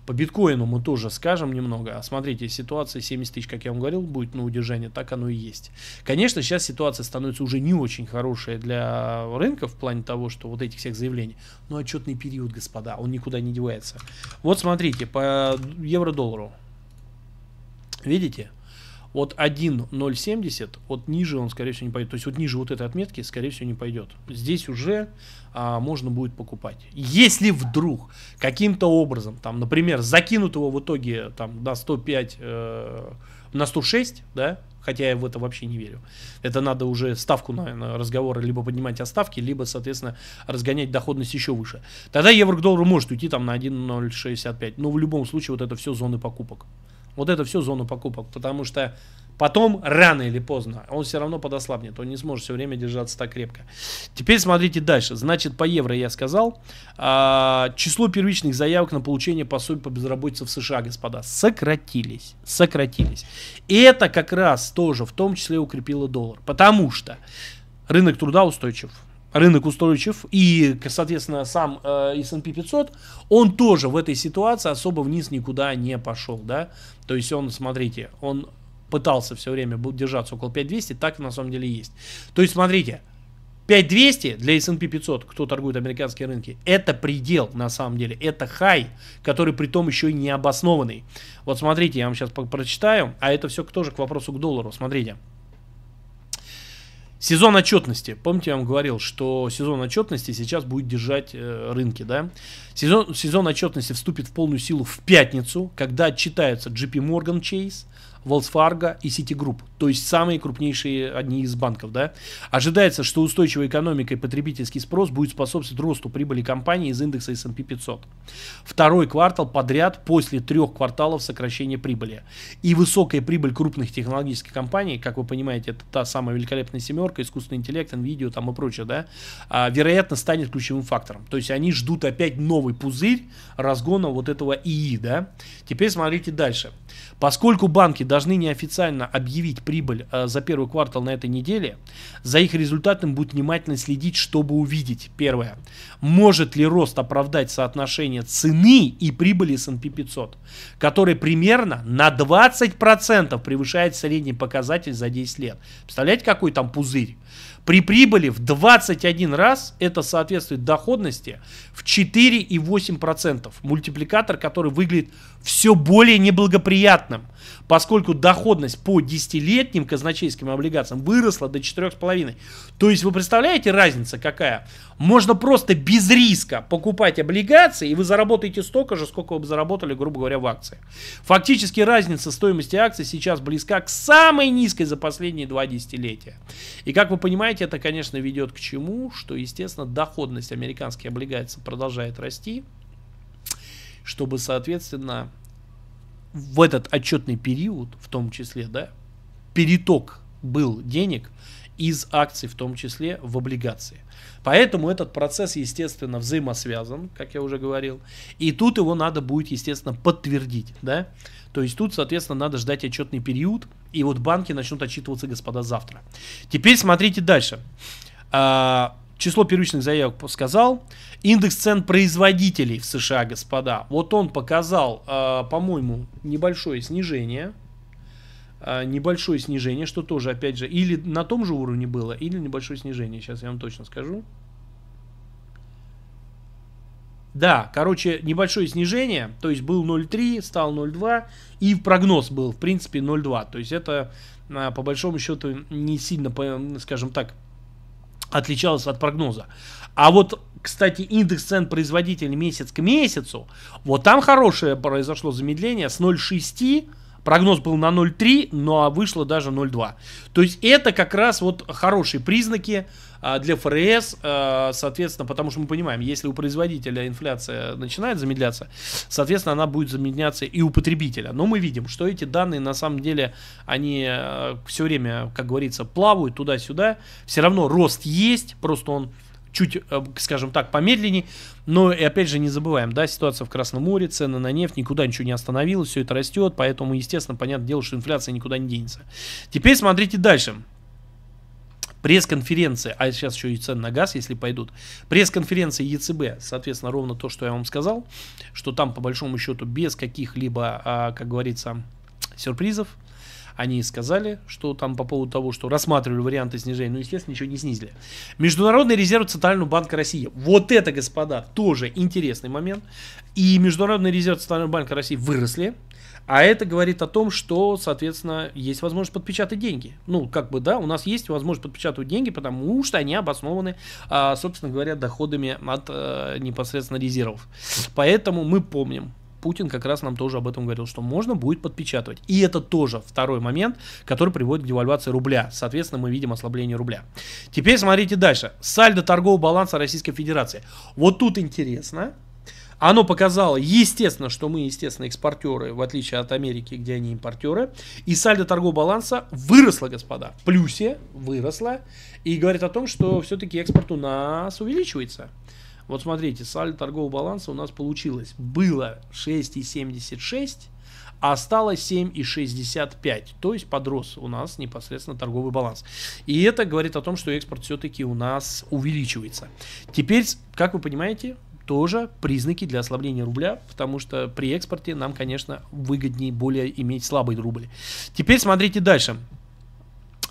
по биткоину мы тоже скажем немного. Смотрите, ситуация семьдесят тысяч, как я вам говорил, будет на удержание, так оно и есть. Конечно, сейчас ситуация становится уже не очень хорошая для рынка в плане того, что вот этих всех заявлений. Но отчетный период, господа, он никуда не девается. Вот смотрите, по евро-доллару. Видите? Вот один ноль семьдесят, вот ниже он, скорее всего, не пойдет. То есть вот ниже вот этой отметки, скорее всего, не пойдет. Здесь уже а, можно будет покупать. Если вдруг каким-то образом, там, например, закинут его в итоге там, на сто пять, э, на сто шесть, да, хотя я в это вообще не верю. Это надо уже ставку на, на разговоры либо поднимать о ставке, либо, соответственно, разгонять доходность еще выше. Тогда евро к доллару может уйти там на один ноль шестьдесят пять. Но в любом случае вот это все зоны покупок. Вот это все зона покупок, потому что потом, рано или поздно, он все равно подослабнет, он не сможет все время держаться так крепко. Теперь смотрите дальше. Значит, по евро я сказал, а, число первичных заявок на получение пособий по безработице в США, господа, сократились, сократились. И это как раз тоже, в том числе, укрепило доллар, потому что рынок труда устойчив. Рынок устойчив и, соответственно, сам э, эс энд пи пятьсот, он тоже в этой ситуации особо вниз никуда не пошел, да. То есть он, смотрите, он пытался все время держаться около пять двести, так на самом деле и есть. То есть, смотрите, пять двести для эс энд пи пятьсот, кто торгует американские рынки, это предел на самом деле, это хай, который при том еще и не обоснованный. Вот смотрите, я вам сейчас прочитаю, а это все тоже к вопросу к доллару, смотрите. Сезон отчетности. Помните, я вам говорил, что сезон отчетности сейчас будет держать э, рынки, да? Сезон, сезон отчетности вступит в полную силу в пятницу, когда отчитаются джей пи Morgan Chase, Wells Fargo и Citigroup, то есть самые крупнейшие одни из банков. Да? Ожидается, что устойчивая экономика и потребительский спрос будет способствовать росту прибыли компании из индекса эс энд пи пятьсот. Второй квартал подряд после трех кварталов сокращения прибыли. И высокая прибыль крупных технологических компаний, как вы понимаете, это та самая великолепная семерка, искусственный интеллект, NVIDIA там и прочее, да, вероятно, станет ключевым фактором. То есть они ждут опять новый пузырь разгона вот этого ИИ. Да? Теперь смотрите дальше. Поскольку банки должны неофициально объявить прибыль за первый квартал на этой неделе, за их результатом будут внимательно следить, чтобы увидеть. Первое. Может ли рост оправдать соотношение цены и прибыли эс энд пи пятьсот, который примерно на двадцать процентов превышает средний показатель за десять лет. Представляете, какой там пузырь? При прибыли в двадцать один раз это соответствует доходности в четыре и восемь десятых процента. Мультипликатор, который выглядит все более неблагоприятным, поскольку доходность по десятилетним казначейским облигациям выросла до четырёх с половиной процентов. То есть вы представляете, разница какая? Можно просто без риска покупать облигации, и вы заработаете столько же, сколько вы бы заработали, грубо говоря, в акции. Фактически разница стоимости акций сейчас близка к самой низкой за последние два десятилетия. И как вы понимаете, это, конечно, ведет к чему? Что, естественно, доходность американских облигаций продолжает расти, чтобы, соответственно, в этот отчетный период, в том числе, да, переток был денег из акций, в том числе, в облигации. Поэтому этот процесс, естественно, взаимосвязан, как я уже говорил. И тут его надо будет, естественно, подтвердить. Да? То есть тут, соответственно, надо ждать отчетный период. И вот банки начнут отчитываться, господа, завтра. Теперь смотрите дальше. А, число первичных заявок сказал. Индекс цен производителей в США, господа. Вот он показал, а, по-моему, небольшое снижение. Небольшое снижение, что тоже, опять же, или на том же уровне было, или небольшое снижение. Сейчас я вам точно скажу. Да, короче, небольшое снижение, то есть был ноль целых три десятых, стал ноль целых две десятых, и прогноз был, в принципе, ноль целых две десятых. То есть это, по большому счету, не сильно, скажем так, отличалось от прогноза. А вот, кстати, индекс цен производителей месяц к месяцу, вот там хорошее произошло замедление с ноль целых шести десятых. Прогноз был на ноль целых три десятых, но вышло даже ноль целых две десятых. То есть это как раз вот хорошие признаки для ФРС, соответственно, потому что мы понимаем, если у производителя инфляция начинает замедляться, соответственно, она будет замедляться и у потребителя. Но мы видим, что эти данные, на самом деле, они все время, как говорится, плавают туда-сюда. Все равно рост есть, просто он чуть, скажем так, помедленнее. Но и опять же не забываем, да, ситуация в Красном море, цены на нефть, никуда ничего не остановилось, все это растет, поэтому, естественно, понятное дело, что инфляция никуда не денется. Теперь смотрите дальше. Пресс-конференция, а сейчас еще и цены на газ, если пойдут. Пресс-конференция ЕЦБ, соответственно, ровно то, что я вам сказал, что там, по большому счету, без каких-либо, как говорится, сюрпризов. Они сказали, что там по поводу того, что рассматривали варианты снижения, но, естественно, ничего не снизили. Международный резерв Центрального банка России. Вот это, господа, тоже интересный момент. И Международный резерв Центрального банка России выросли. А это говорит о том, что, соответственно, есть возможность подпечатать деньги. Ну, как бы, да, у нас есть возможность подпечатать деньги, потому что они обоснованы, собственно говоря, доходами от непосредственно резервов. Поэтому мы помним, Путин как раз нам тоже об этом говорил, что можно будет подпечатывать. И это тоже второй момент, который приводит к девальвации рубля. Соответственно, мы видим ослабление рубля. Теперь смотрите дальше. Сальдо торгового баланса Российской Федерации. Вот тут интересно. Оно показало, естественно, что мы, естественно, экспортеры, в отличие от Америки, где они импортеры. И сальдо торгового баланса выросло, господа. В плюсе выросло. И говорит о том, что все-таки экспорт у нас увеличивается. Вот смотрите, сальдо торгового баланса у нас получилось. Было шесть целых семьдесят шесть сотых, а стало семь целых шестьдесят пять сотых. То есть подрос у нас непосредственно торговый баланс. И это говорит о том, что экспорт все-таки у нас увеличивается. Теперь, как вы понимаете, тоже признаки для ослабления рубля, потому что при экспорте нам, конечно, выгоднее более иметь слабый рубль. Теперь смотрите дальше.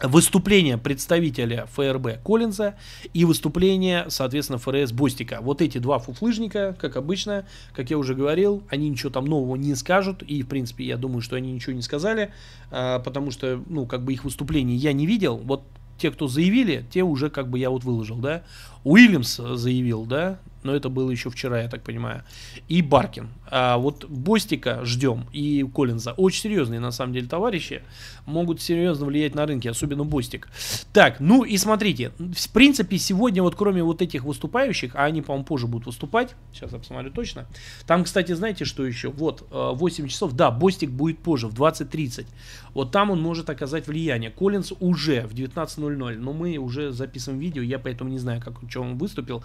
Выступление представителя ФРБ Коллинза и выступление, соответственно, ФРС Бостика. Вот эти два фуфлыжника, как обычно, как я уже говорил, они ничего там нового не скажут. И, в принципе, я думаю, что они ничего не сказали, потому что, ну, как бы их выступление я не видел. Вот те, кто заявили, те уже, как бы, я вот выложил, да. Уильямс заявил, да, но это было еще вчера, я так понимаю, и Баркин. А вот Бостика ждем и Коллинза. Очень серьезные, на самом деле, товарищи. Могут серьезно влиять на рынки, особенно Бостик. Так, ну и смотрите, в принципе, сегодня вот кроме вот этих выступающих, а они, по-моему, позже будут выступать, сейчас я посмотрю точно. Там, кстати, знаете, что еще? Вот, восемь часов, да, Бостик будет позже, в двадцать тридцать. Вот там он может оказать влияние. Коллинз уже в девятнадцать ноль ноль, но мы уже записываем видео, я поэтому не знаю, как, что он выступил.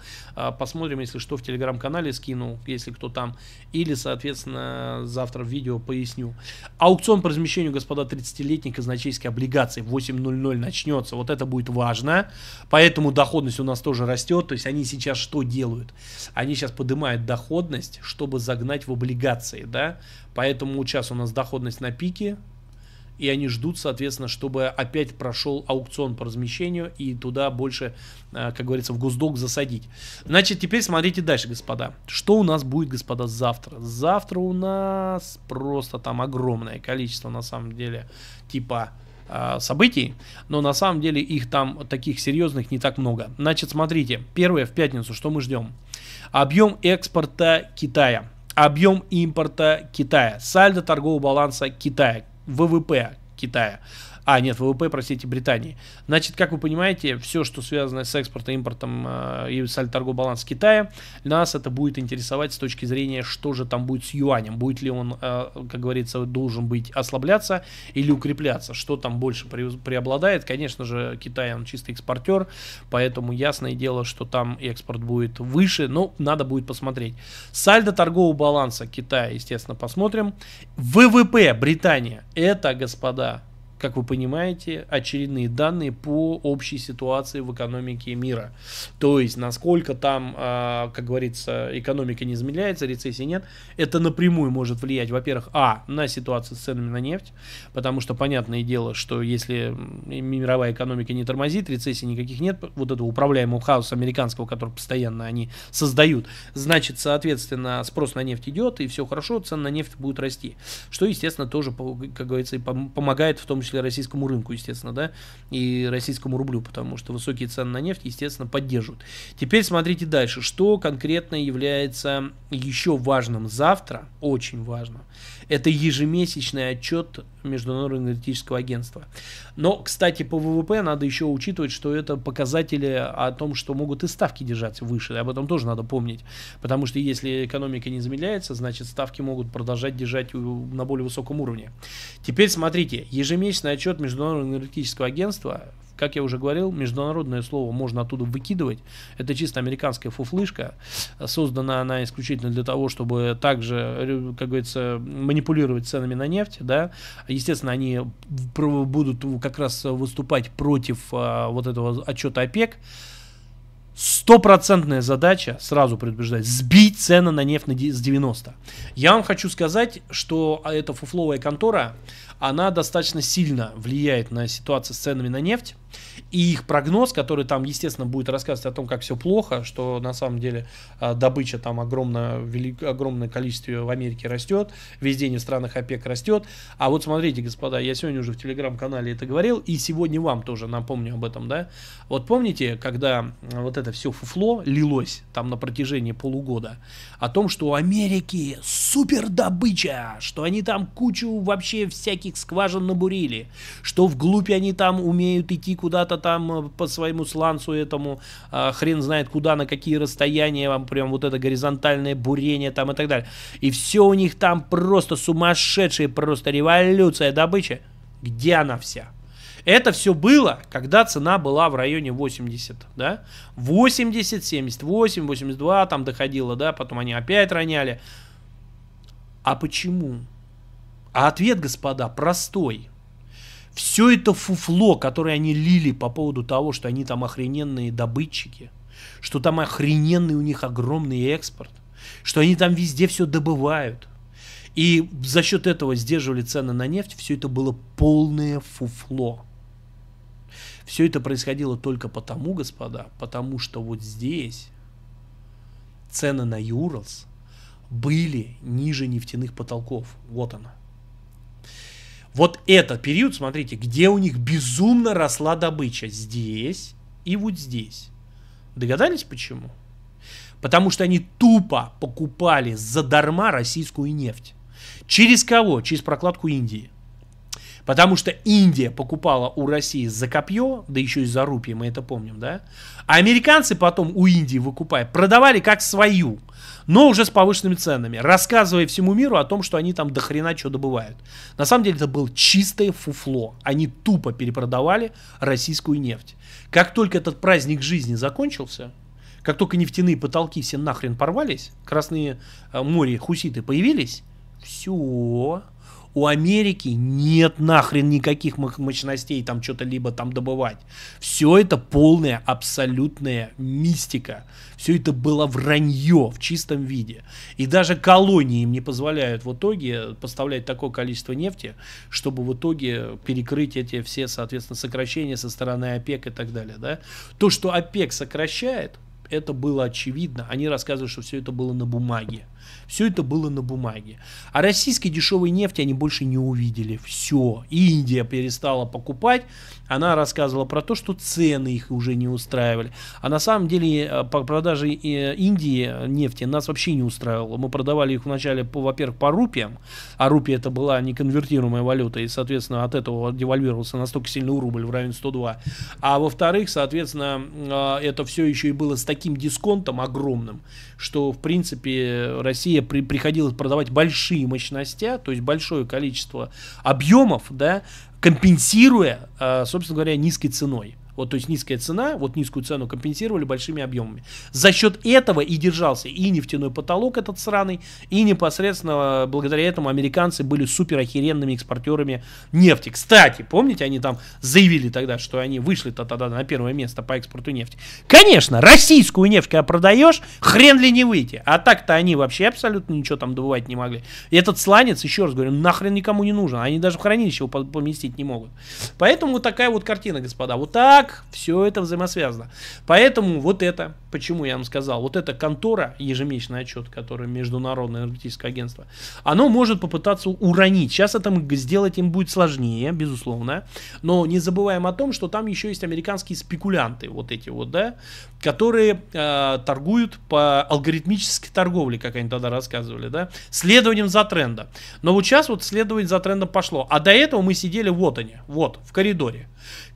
Посмотрим, если что, в телеграм-канале скину, если кто там, или, соответственно, завтра в видео поясню. Аукцион по размещению, господа, тридцатилетних казначейских облигаций в восемь ноль ноль начнется. Вот это будет важно, поэтому доходность у нас тоже растет. То есть они сейчас что делают? Они сейчас поднимают доходность, чтобы загнать в облигации, да? Поэтому сейчас у нас доходность на пике, и они ждут, соответственно, чтобы опять прошел аукцион по размещению и туда больше, как говорится, в госдолг засадить. Значит, теперь смотрите дальше, господа. Что у нас будет, господа, завтра? Завтра у нас просто там огромное количество, на самом деле, типа событий, но на самом деле их там таких серьезных не так много. Значит, смотрите, первое, в пятницу, что мы ждем? Объем экспорта Китая, объем импорта Китая, сальдо торгового баланса Китая, ВВП Китая. А, нет, ВВП, простите, Британии. Значит, как вы понимаете, все, что связано с экспортом, импортом э, и сальдо торгового баланса Китая, нас это будет интересовать с точки зрения, что же там будет с юанем. Будет ли он, э, как говорится, должен быть ослабляться или укрепляться. Что там больше преобладает? Конечно же, Китай, он чистый экспортер, поэтому ясное дело, что там экспорт будет выше, но надо будет посмотреть. Сальдо торгового баланса Китая, естественно, посмотрим. ВВП Британия, это, господа, как вы понимаете, очередные данные по общей ситуации в экономике мира. То есть, насколько там, как говорится, экономика не изменяется, рецессии нет. Это напрямую может влиять, во-первых, а, на ситуацию с ценами на нефть. Потому что, понятное дело, что если мировая экономика не тормозит, рецессий никаких нет. Вот этого управляемого хаоса американского, который постоянно они создают. Значит, соответственно, спрос на нефть идет, и все хорошо, цены на нефть будут расти. Что, естественно, тоже, как говорится, и помогает в том числе российскому рынку, естественно, да, и российскому рублю, потому что высокие цены на нефть, естественно, поддерживают. Теперь смотрите дальше, что конкретно является еще важным завтра, очень важным, это ежемесячный отчет Международного энергетического агентства. Но, кстати, по ВВП надо еще учитывать, что это показатели о том, что могут и ставки держаться выше, об этом тоже надо помнить, потому что если экономика не замедляется, значит, ставки могут продолжать держать на более высоком уровне. Теперь смотрите, ежемесячный отчет Международного энергетического агентства, как я уже говорил, международное слово можно оттуда выкидывать, это чисто американская фуфлышка, создана она исключительно для того, чтобы также, как говорится, манипулировать ценами на нефть, да, естественно, они будут как раз выступать против а, вот этого отчета ОПЕК. Стопроцентная задача, сразу предупреждать, сбить цены на нефть с девяноста. Я вам хочу сказать, что эта фуфловая контора, она достаточно сильно влияет на ситуацию с ценами на нефть. И их прогноз, который там, естественно, будет рассказывать о том, как все плохо, что на самом деле добыча там огромное, огромное количество в Америке растет, везде не в странах ОПЕК растет. А вот смотрите, господа, я сегодня уже в телеграм-канале это говорил, и сегодня вам тоже напомню об этом, да. Вот помните, когда вот это все фуфло лилось там на протяжении полугода, о том, что у Америки супер добыча, что они там кучу вообще всяких скважин набурили, что вглубь они там умеют идти куда-то там по своему сланцу этому, а, хрен знает куда, на какие расстояния, вам прям вот это горизонтальное бурение там и так далее. И все у них там просто сумасшедшая, просто революция добычи. Где она вся? Это все было, когда цена была в районе восьмидесяти, да? восемьдесят, семьдесят восемь, восемьдесят два там доходило, да? Потом они опять роняли. А почему? А ответ, господа, простой. Все это фуфло, которое они лили по поводу того, что они там охрененные добытчики, что там охрененный у них огромный экспорт, что они там везде все добывают. И за счет этого сдерживали цены на нефть. Все это было полное фуфло. Все это происходило только потому, господа, потому что вот здесь цены на Юралс были ниже нефтяных потолков. Вот она. Вот этот период, смотрите, где у них безумно росла добыча. Здесь и вот здесь. Догадались почему? Потому что они тупо покупали задарма российскую нефть. Через кого? Через прокладку Индии. Потому что Индия покупала у России за копье, да еще и за рупии, мы это помним, да? А американцы потом у Индии, выкупая, продавали как свою, но уже с повышенными ценами, рассказывая всему миру о том, что они там до хрена что добывают. На самом деле это было чистое фуфло. Они тупо перепродавали российскую нефть. Как только этот праздник жизни закончился, как только нефтяные потолки все нахрен порвались, Красное море, хуситы появились, все... У Америки нет нахрен никаких мощностей там что-то либо там добывать. Все это полная абсолютная мистика. Все это было вранье в чистом виде. И даже колонии им не позволяют в итоге поставлять такое количество нефти, чтобы в итоге перекрыть эти все, соответственно, сокращения со стороны ОПЕК и так далее. Да? То, что ОПЕК сокращает, это было очевидно. Они рассказывают, что все это было на бумаге. Все это было на бумаге. А российской дешевой нефти они больше не увидели. Все. Индия перестала покупать. Она рассказывала про то, что цены их уже не устраивали. А на самом деле по продаже Индии нефти нас вообще не устраивало. Мы продавали их вначале, во-первых, по рупиям. А рупия это была неконвертируемая валюта. И, соответственно, от этого девальвировался настолько сильно рубль в равен сто два. А во-вторых, соответственно, это все еще и было с таким дисконтом огромным, что, в принципе, Россия при, приходилось продавать большие мощности, то есть большое количество объемов, да, компенсируя, э, собственно говоря, низкой ценой. Вот, то есть низкая цена, вот низкую цену компенсировали большими объемами. За счет этого и держался и нефтяной потолок этот сраный, и непосредственно благодаря этому американцы были супер охеренными экспортерами нефти. Кстати, помните, они там заявили тогда, что они вышли-то тогда на первое место по экспорту нефти. Конечно, российскую нефть, когда продаешь, хрен ли не выйти. А так-то они вообще абсолютно ничего там добывать не могли. И этот сланец, еще раз говорю, нахрен никому не нужен. Они даже в хранилище его поместить не могут. Поэтому вот такая вот картина, господа. Вот так все это взаимосвязано. Поэтому вот это, почему я вам сказал, вот эта контора, ежемесячный отчет, который Международное энергетическое агентство, оно может попытаться уронить. Сейчас это сделать им будет сложнее, безусловно. Но не забываем о том, что там еще есть американские спекулянты, вот эти вот, да, которые э, торгуют по алгоритмической торговле, как они тогда рассказывали, да, следованием за трендом. Но вот сейчас вот следовать за трендом пошло. А до этого мы сидели вот они, вот, в коридоре.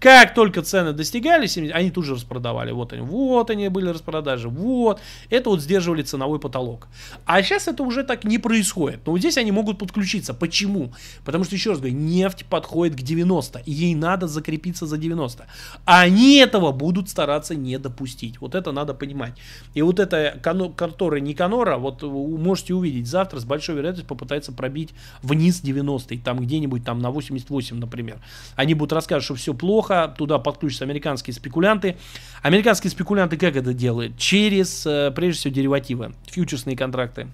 Как только цены достигали семидесяти, они тут же распродавали. Вот они, вот они были распродажи, вот. Это вот сдерживали ценовой потолок. А сейчас это уже так не происходит. Но вот здесь они могут подключиться. Почему? Потому что, еще раз говорю, нефть подходит к девяноста, и ей надо закрепиться за девяносто. Они этого будут стараться не допустить. Вот это надо понимать. И вот эта контора Никанора, вот можете увидеть, завтра с большой вероятностью попытается пробить вниз девяностый, там где-нибудь там на восемьдесят восемь, например. Они будут рассказывать, что все плохо, туда подключатся американские спекулянты. Американские спекулянты как это делают? Через, прежде всего, деривативы, фьючерсные контракты.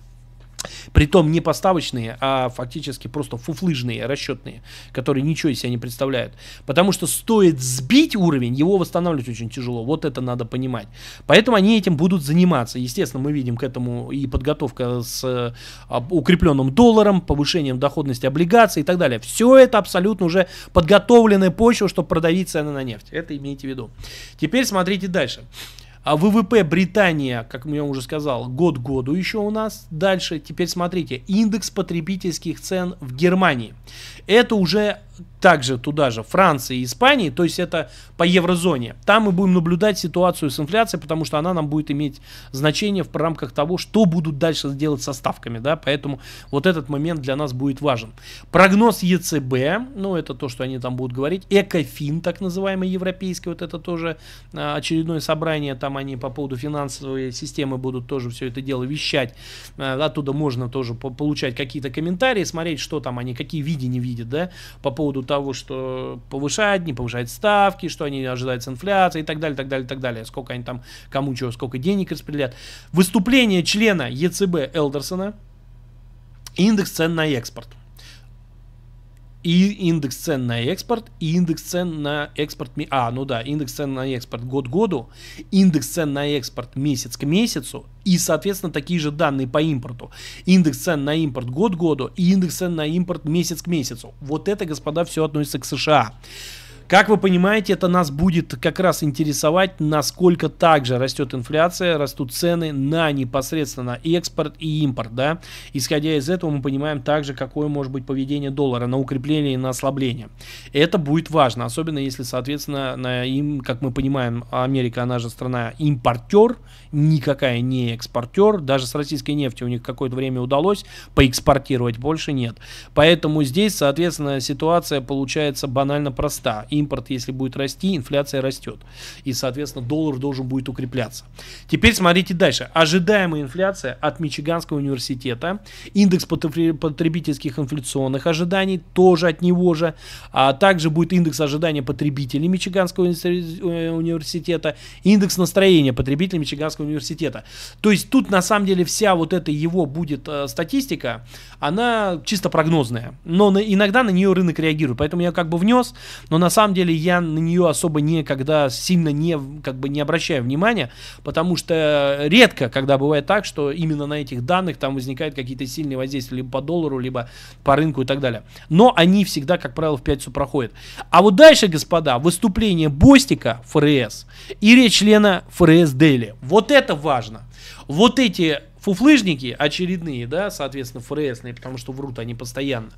Притом не поставочные, а фактически просто фуфлыжные, расчетные, которые ничего из себя не представляют. Потому что стоит сбить уровень, его восстанавливать очень тяжело. Вот это надо понимать. Поэтому они этим будут заниматься. Естественно, мы видим к этому и подготовка с укрепленным долларом, повышением доходности облигаций и так далее. Все это абсолютно уже подготовленная почва, чтобы продавить цены на нефть. Это имейте в виду. Теперь смотрите дальше. А ВВП Британия, как я уже сказал, год году еще у нас. Дальше, теперь смотрите, индекс потребительских цен в Германии. Это уже также туда же, Франции и Испании, то есть это по еврозоне. Там мы будем наблюдать ситуацию с инфляцией, потому что она нам будет иметь значение в рамках того, что будут дальше делать со ставками, да, поэтому вот этот момент для нас будет важен. Прогноз ЕЦБ, ну это то, что они там будут говорить, ЭКОФИН, так называемый европейский, вот это тоже очередное собрание, там они по поводу финансовой системы будут тоже все это дело вещать, оттуда можно тоже получать какие-то комментарии, смотреть, что там они, какие видения видят, да, по поводу того, что повышать, не повышать ставки, что они ожидают с инфляцией и так далее, так далее, так далее, сколько они там, кому чего, сколько денег распределят. Выступление члена ЕЦБ Элдерсона, индекс цен на экспорт. И индекс цен на экспорт, и индекс цен на экспорт... А, ну да, индекс цен на экспорт год к году, индекс цен на экспорт месяц к месяцу, и, соответственно, такие же данные по импорту. Индекс цен на импорт год к году, и индекс цен на импорт месяц к месяцу. Вот это, господа, все относится к США. Как вы понимаете, это нас будет как раз интересовать, насколько также растет инфляция, растут цены на непосредственно экспорт и импорт, да. Исходя из этого мы понимаем также, какое может быть поведение доллара на укрепление и на ослабление. Это будет важно, особенно если, соответственно, на им, как мы понимаем, Америка, она же страна импортер, никакая не экспортер, даже с российской нефтью у них какое-то время удалось поэкспортировать, больше нет. Поэтому здесь, соответственно, ситуация получается банально проста. Импорт, если будет расти, инфляция растет. И, соответственно, доллар должен будет укрепляться. Теперь смотрите дальше. Ожидаемая инфляция от Мичиганского университета. Индекс потребительских инфляционных ожиданий тоже от него же. А также будет индекс ожидания потребителей Мичиганского университета. Индекс настроения потребителей Мичиганского университета. То есть тут на самом деле вся вот эта его будет э, статистика, она чисто прогнозная. Но на, иногда на нее рынок реагирует. Поэтому я как бы внес, но на самом деле я на нее особо никогда сильно не, как бы не обращаю внимания, потому что редко, когда бывает так, что именно на этих данных там возникают какие-то сильные воздействия либо по доллару, либо по рынку и так далее. Но они всегда, как правило, в пятницу проходят. А вот дальше, господа, выступление Бостика, ФРС, и речь члена ФРС Дейли. Вот это важно. Вот эти фуфлыжники очередные, да, соответственно, ФРСные, потому что врут они постоянно,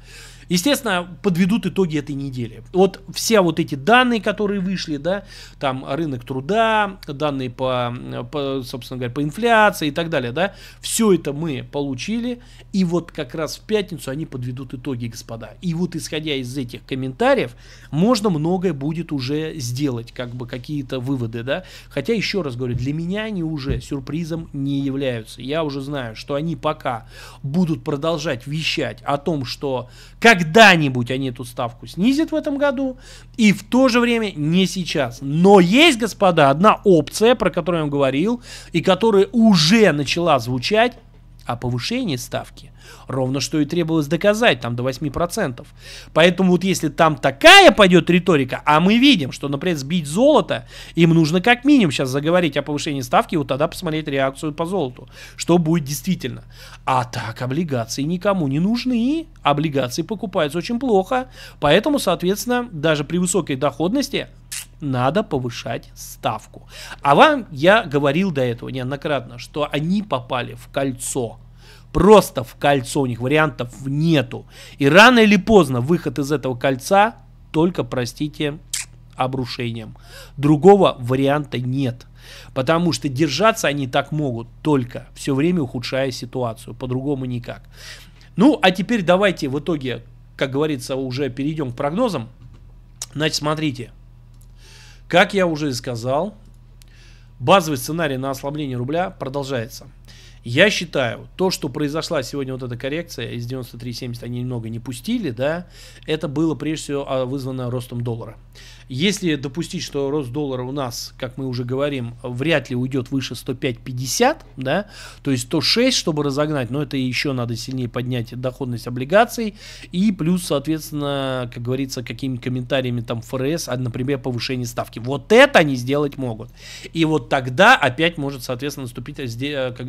естественно, подведут итоги этой недели. Вот все вот эти данные, которые вышли, да, там рынок труда, данные по, по собственно говоря, по инфляции и так далее, да, все это мы получили, и вот как раз в пятницу они подведут итоги, господа. И вот исходя из этих комментариев, можно многое будет уже сделать, как бы какие-то выводы, да, хотя, еще раз говорю, для меня они уже сюрпризом не являются. Я уже знаю, что они пока будут продолжать вещать о том, что когда-нибудь они эту ставку снизят в этом году, и в то же время не сейчас. Но есть, господа, одна опция, про которую я вам говорил, и которая уже начала звучать, о повышении ставки. Ровно что и требовалось доказать, там до восьми процентов. Поэтому вот если там такая пойдет риторика, а мы видим, что, например, сбить золото, им нужно как минимум сейчас заговорить о повышении ставки, вот тогда посмотреть реакцию по золоту, что будет действительно. А так облигации никому не нужны, облигации покупаются очень плохо, поэтому, соответственно, даже при высокой доходности надо повышать ставку. А вам я говорил до этого неоднократно, что они попали в кольцо. Просто в кольцо, у них вариантов нету. И рано или поздно выход из этого кольца только, простите, обрушением. Другого варианта нет. Потому что держаться они так могут, только все время ухудшая ситуацию. По-другому никак. Ну, а теперь давайте в итоге, как говорится, уже перейдем к прогнозам. Значит, смотрите. Как я уже и сказал, базовый сценарий на ослабление рубля продолжается. Я считаю, то, что произошла сегодня вот эта коррекция, из девяносто три семьдесят они немного не пустили, да, это было прежде всего вызвано ростом доллара. Если допустить, что рост доллара у нас, как мы уже говорим, вряд ли уйдет выше сто пять пятьдесят, да, то есть сто шесть, чтобы разогнать, но это еще надо сильнее поднять доходность облигаций и плюс, соответственно, как говорится, какими-то комментариями там ФРС, например, повышение ставки. Вот это они сделать могут. И вот тогда опять может, соответственно, наступить как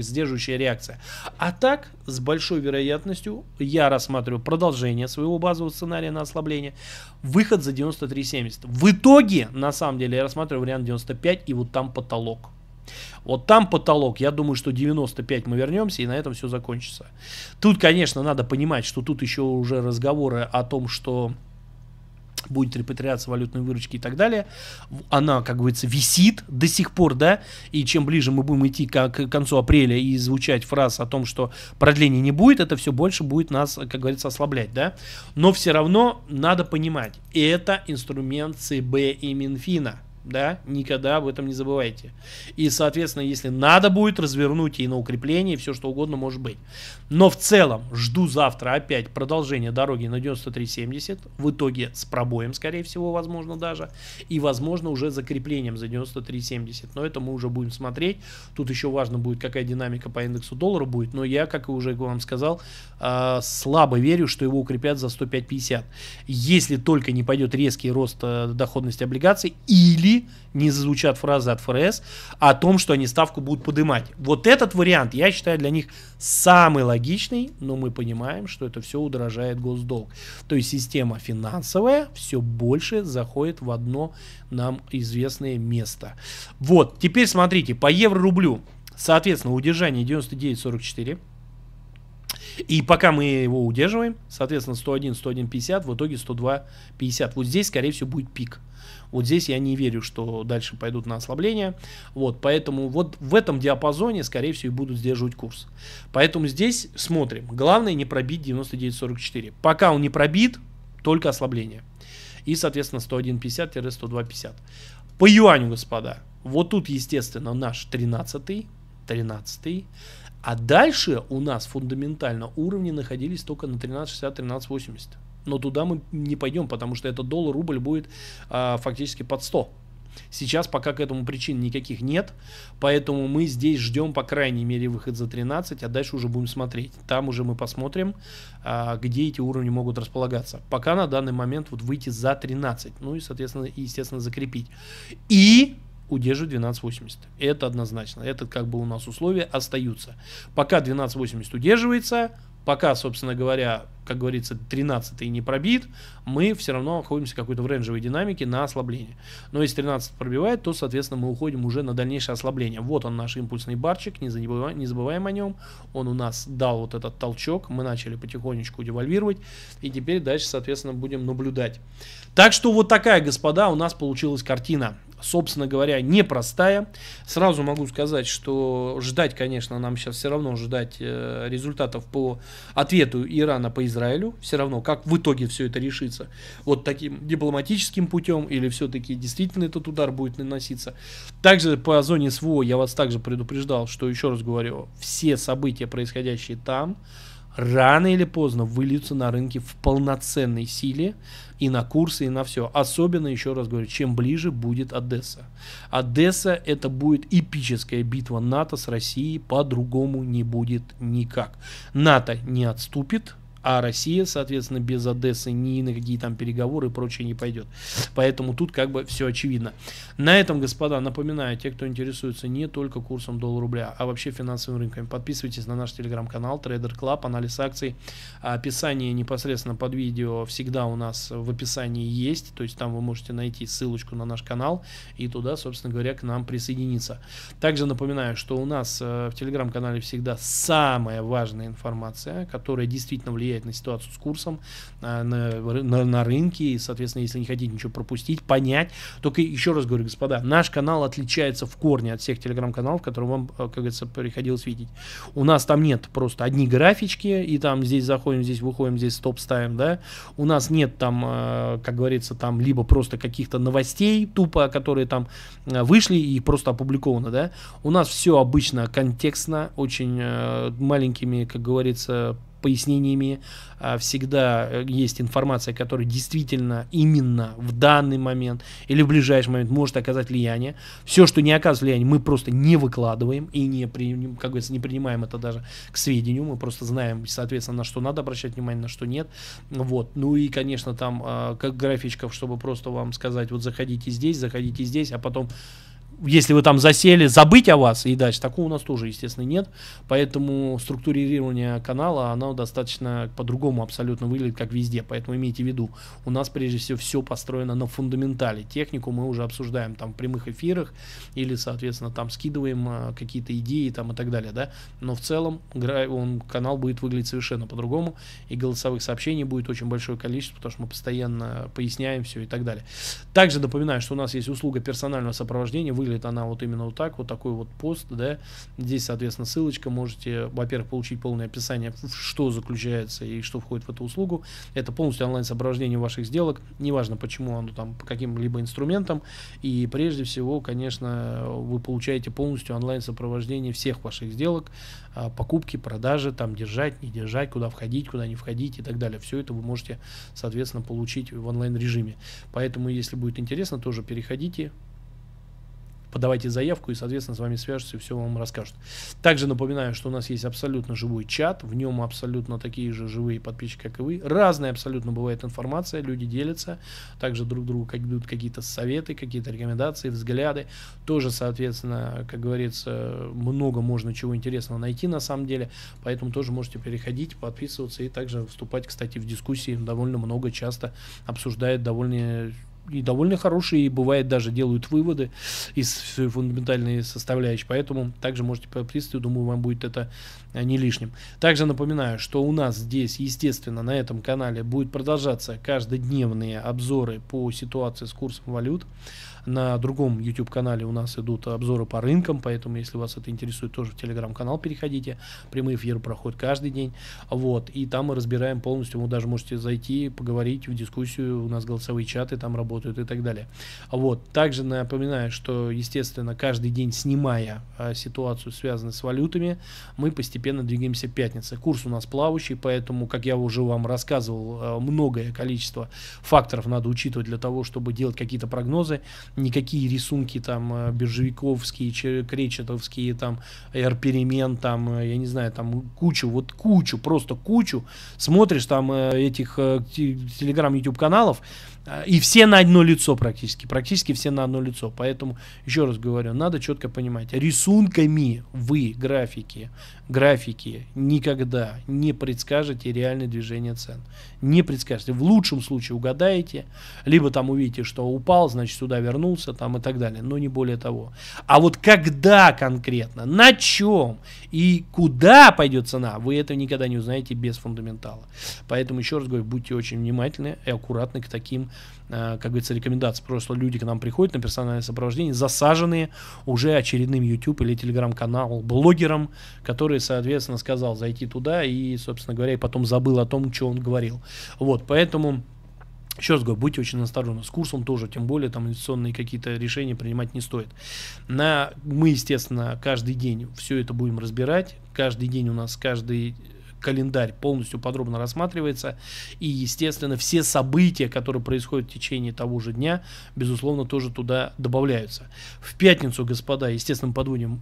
сдерживающая реакция. А так, с большой вероятностью, я рассматриваю продолжение своего базового сценария на ослабление, выход за девяносто три семьдесят. В итоге, на самом деле, я рассматриваю вариант девяносто пять, и вот там потолок. Вот там потолок. Я думаю, что девяносто пять мы вернемся, и на этом все закончится. Тут, конечно, надо понимать, что тут еще уже разговоры о том, что будет репатриация валютной выручки и так далее. Она, как говорится, висит до сих пор, да, и чем ближе мы будем идти к, к концу апреля и звучать фраз о том, что продления не будет, это все больше будет нас, как говорится, ослаблять, да. Но все равно надо понимать, это инструмент ЦБ и Минфина. Да, никогда об этом не забывайте. И, соответственно, если надо будет развернуть и на укрепление, и все что угодно может быть. Но в целом жду завтра опять продолжение дороги на девяносто три семьдесят. В итоге с пробоем, скорее всего, возможно даже. И, возможно, уже закреплением за девяносто три семьдесят. Но это мы уже будем смотреть. Тут еще важно будет, какая динамика по индексу доллара будет. Но я, как и уже вам сказал, слабо верю, что его укрепят за сто пять пятьдесят. Если только не пойдет резкий рост доходности облигаций или или не зазвучат фразы от ФРС о том, что они ставку будут поднимать. Вот этот вариант, я считаю, для них самый логичный, но мы понимаем, что это все удорожает госдолг. То есть система финансовая все больше заходит в одно нам известное место. Вот, теперь смотрите, по евро-рублю, соответственно, удержание девяносто девять сорок четыре. И пока мы его удерживаем, соответственно, сто один, сто один пятьдесят, в итоге сто два пятьдесят. Вот здесь, скорее всего, будет пик. Вот здесь я не верю, что дальше пойдут на ослабление. Вот, поэтому вот в этом диапазоне, скорее всего, и будут сдерживать курс. Поэтому здесь смотрим. Главное не пробить девяносто девять сорок четыре. Пока он не пробит, только ослабление. И, соответственно, сто один пятьдесят — сто два пятьдесят. По юаню, господа, вот тут, естественно, наш тринадцатый, тринадцатый. А дальше у нас фундаментально уровни находились только на тринадцать шестьдесят — тринадцать восемьдесят. Но туда мы не пойдем, потому что этот доллар-рубль будет а, фактически под сто. Сейчас пока к этому причин никаких нет, поэтому мы здесь ждем, по крайней мере, выход за тринадцать, а дальше уже будем смотреть. Там уже мы посмотрим, а, где эти уровни могут располагаться. Пока на данный момент вот выйти за тринадцать, ну и, соответственно, естественно, закрепить. И... удерживать двенадцать восемьдесят. Это однозначно. Это как бы у нас условия остаются. Пока двенадцать восемьдесят удерживается, пока, собственно говоря, как говорится, тринадцатый не пробит, мы все равно находимся в какой-то в рейнджевой динамике на ослабление. Но если тринадцать пробивает, то, соответственно, мы уходим уже на дальнейшее ослабление. Вот он, наш импульсный барчик, не забываем, не забываем о нем. Он у нас дал вот этот толчок, мы начали потихонечку девальвировать, и теперь дальше, соответственно, будем наблюдать. Так что вот такая, господа, у нас получилась картина. Собственно говоря, непростая. Сразу могу сказать, что ждать, конечно, нам сейчас все равно ждать результатов по ответу Ирана по Израилю. Все равно, как в итоге все это решится. Вот таким дипломатическим путем или все-таки действительно этот удар будет наноситься. Также по зоне СВО я вас также предупреждал, что, еще раз говорю, все события, происходящие там, рано или поздно выльются на рынке в полноценной силе и на курсы, и на все. Особенно, еще раз говорю, чем ближе будет Одесса. Одесса — это будет эпическая битва НАТО с Россией, по-другому не будет никак. НАТО не отступит, а Россия, соответственно, без Одессы ни на какие там переговоры и прочее не пойдет. Поэтому тут как бы все очевидно. На этом, господа, напоминаю, те, кто интересуется не только курсом доллара-рубля, а вообще финансовыми рынками, подписывайтесь на наш телеграм-канал Trader Club, анализ акций. Описание непосредственно под видео всегда у нас в описании есть, то есть там вы можете найти ссылочку на наш канал и туда, собственно говоря, к нам присоединиться. Также напоминаю, что у нас в телеграм-канале всегда самая важная информация, которая действительно влияет на ситуацию с курсом, на, на, на рынке, и, соответственно, если не хотите ничего пропустить, понять, только еще раз говорю, господа, наш канал отличается в корне от всех телеграм-каналов, которые вам, как говорится, приходилось видеть. У нас там нет просто одни графички, и там здесь заходим, здесь выходим, здесь стоп ставим, да, у нас нет там, как говорится, там либо просто каких-то новостей тупо, которые там вышли и просто опубликованы, да, у нас все обычно контекстно, очень маленькими, как говорится, пояснениями, всегда есть информация, которая действительно именно в данный момент или в ближайший момент может оказать влияние. Все, что не оказывает влияние, мы просто не выкладываем и не, при, как говорится, не принимаем это даже к сведению. Мы просто знаем, соответственно, на что надо обращать внимание, на что нет. Вот. Ну и, конечно, там как графичков, чтобы просто вам сказать, вот заходите здесь, заходите здесь, а потом... Если вы там засели, забыть о вас и дальше. Такого у нас тоже, естественно, нет. Поэтому структурирование канала, оно достаточно по-другому абсолютно выглядит, как везде. Поэтому имейте в виду, у нас прежде всего все построено на фундаментале. Технику мы уже обсуждаем там в прямых эфирах или, соответственно, там скидываем какие-то идеи там и так далее, да. Но в целом он, канал будет выглядеть совершенно по-другому. И голосовых сообщений будет очень большое количество, потому что мы постоянно поясняем все и так далее. Также напоминаю, что у нас есть услуга персонального сопровождения. Вы она вот именно вот так, вот такой вот пост, да, здесь, соответственно, ссылочка, можете, во-первых, получить полное описание, что заключается и что входит в эту услугу, это полностью онлайн-сопровождение ваших сделок, неважно, почему оно там, по каким-либо инструментам, и прежде всего, конечно, вы получаете полностью онлайн-сопровождение всех ваших сделок, покупки, продажи, там, держать, не держать, куда входить, куда не входить и так далее, все это вы можете, соответственно, получить в онлайн-режиме, поэтому, если будет интересно, тоже переходите. подавайте заявку, и, соответственно, с вами свяжутся и все вам расскажут. Также напоминаю, что у нас есть абсолютно живой чат, в нем абсолютно такие же живые подписчики, как и вы. Разная абсолютно бывает информация, люди делятся, также друг другу идут какие-то советы, какие-то рекомендации, взгляды. Тоже, соответственно, как говорится, много можно чего интересного найти на самом деле, поэтому тоже можете переходить, подписываться и также вступать, кстати, в дискуссии довольно много, часто обсуждают довольно... и довольно хорошие, и бывает даже делают выводы из всей фундаментальной составляющей, поэтому также можете подписаться, думаю, вам будет это не лишним. Также напоминаю, что у нас здесь, естественно, на этом канале будут продолжаться каждодневные обзоры по ситуации с курсом валют. На другом YouTube канале у нас идут обзоры по рынкам, поэтому, если вас это интересует, тоже в телеграм-канал переходите. Прямые эфиры проходят каждый день. Вот, и там мы разбираем полностью. Вы даже можете зайти, поговорить в дискуссию. У нас голосовые чаты там работают и так далее. Вот, также напоминаю, что, естественно, каждый день, снимая а, ситуацию, связанную с валютами, мы постепенно двигаемся в пятницу. Курс у нас плавающий, поэтому, как я уже вам рассказывал, а, многое количество факторов надо учитывать для того, чтобы делать какие-то прогнозы. Никакие рисунки там биржевиковские, кречетовские, там эр-перемен, там, я не знаю, там кучу, вот кучу, просто кучу. Смотришь там этих телеграм, ютуб каналов, и все на одно лицо практически, практически все на одно лицо. Поэтому, еще раз говорю, надо четко понимать, рисунками вы графики, графики никогда не предскажете реальное движение цен. Не предскажете. В лучшем случае угадаете, либо там увидите, что упал, значит сюда вернулся, там и так далее, но не более того. А вот когда конкретно, на чем и куда пойдет цена, вы это никогда не узнаете без фундаментала. Поэтому, еще раз говорю, будьте очень внимательны и аккуратны к таким, как говорится, рекомендации. Просто люди к нам приходят на персональное сопровождение, засаженные уже очередным YouTube или телеграм-канал блогером, который, соответственно, сказал зайти туда и, собственно говоря, и потом забыл о том, что он говорил. Вот, поэтому... Еще раз говорю, будьте очень осторожны. С курсом тоже, тем более, там инвестиционные какие-то решения принимать не стоит. На, мы, естественно, каждый день все это будем разбирать. Каждый день у нас, каждый... календарь полностью подробно рассматривается, и, естественно, все события, которые происходят в течение того же дня, безусловно, тоже туда добавляются. В пятницу, господа, естественно, подводим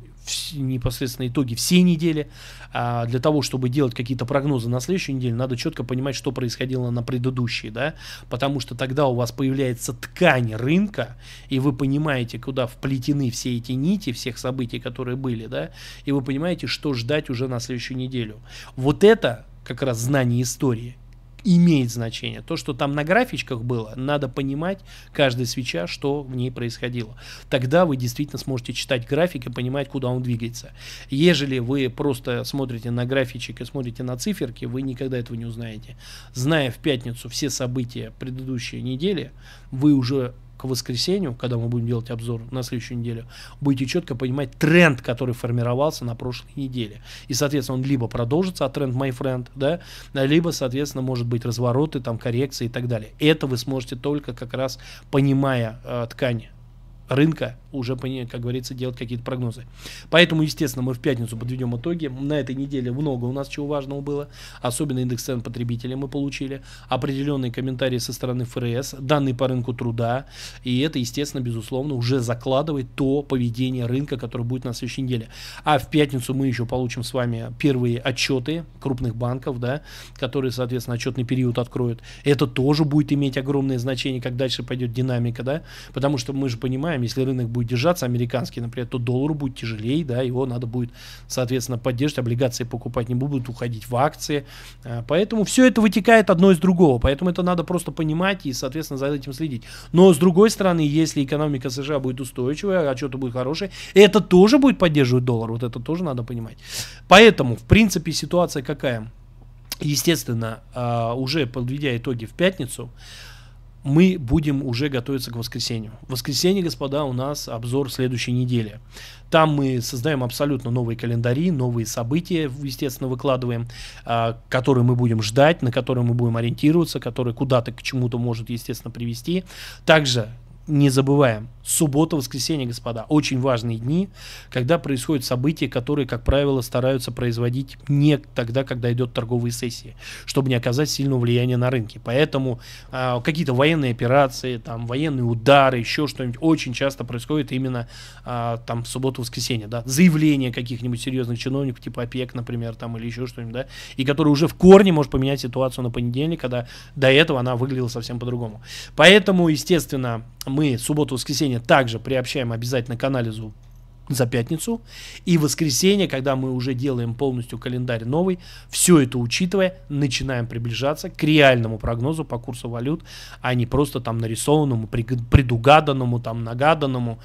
непосредственно итоги всей недели. А для того, чтобы делать какие-то прогнозы на следующую неделю, надо четко понимать, что происходило на предыдущей, да, потому что тогда у вас появляется ткань рынка, и вы понимаете, куда вплетены все эти нити, всех событий, которые были, да, и вы понимаете, что ждать уже на следующую неделю. Вот это как раз знание истории имеет значение. То, что там на графичках было, надо понимать каждая свеча, что в ней происходило. Тогда вы действительно сможете читать график и понимать, куда он двигается. Ежели вы просто смотрите на графичек и смотрите на циферки, вы никогда этого не узнаете. Зная в пятницу все события предыдущей недели, вы уже к воскресенью, когда мы будем делать обзор на следующую неделю, будете четко понимать тренд, который формировался на прошлой неделе. И, соответственно, он либо продолжится, а тренд my friend, да, либо, соответственно, может быть развороты, там, коррекции и так далее. Это вы сможете только как раз, понимая э, ткань рынка, уже, как говорится, делать какие-то прогнозы. Поэтому, естественно, мы в пятницу подведем итоги. На этой неделе много у нас чего важного было. Особенно индекс цен потребителей мы получили. Определенные комментарии со стороны эф-эр-эс, данные по рынку труда. И это, естественно, безусловно, уже закладывает то поведение рынка, которое будет на следующей неделе. А в пятницу мы еще получим с вами первые отчеты крупных банков, да, которые, соответственно, отчетный период откроют. Это тоже будет иметь огромное значение, как дальше пойдет динамика, да, потому что мы же понимаем, если рынок будет держаться, американский, например, то доллару будет тяжелее, да, его надо будет, соответственно, поддерживать, облигации покупать не будут, уходить в акции, поэтому все это вытекает одно из другого, поэтому это надо просто понимать и, соответственно, за этим следить. Но, с другой стороны, если экономика США будет устойчивая, отчеты будут хорошие, это тоже будет поддерживать доллар, вот это тоже надо понимать. Поэтому, в принципе, ситуация какая? Естественно, уже подведя итоги в пятницу, мы будем уже готовиться к воскресенью. В воскресенье, господа, у нас обзор следующей недели. Там мы создаем абсолютно новые календари, новые события, естественно, выкладываем, которые мы будем ждать, на которые мы будем ориентироваться, которые куда-то к чему-то может, естественно, привести. Также не забываем, суббота-воскресенье, господа, очень важные дни, когда происходят события, которые, как правило, стараются производить не тогда, когда идет торговые сессии, чтобы не оказать сильного влияния на рынки. Поэтому э, какие-то военные операции, там, военные удары, еще что-нибудь очень часто происходит именно э, там в субботу-воскресенье, да, заявления каких-нибудь серьезных чиновников, типа ОПЕК, например, там, или еще что-нибудь, да, и который уже в корне может поменять ситуацию на понедельник, когда до этого она выглядела совсем по-другому. Поэтому, естественно, мы субботу-воскресенье также приобщаем обязательно к анализу за пятницу. И в воскресенье, когда мы уже делаем полностью календарь новый, все это учитывая, начинаем приближаться к реальному прогнозу по курсу валют, а не просто там нарисованному, предугаданному, там нагаданному,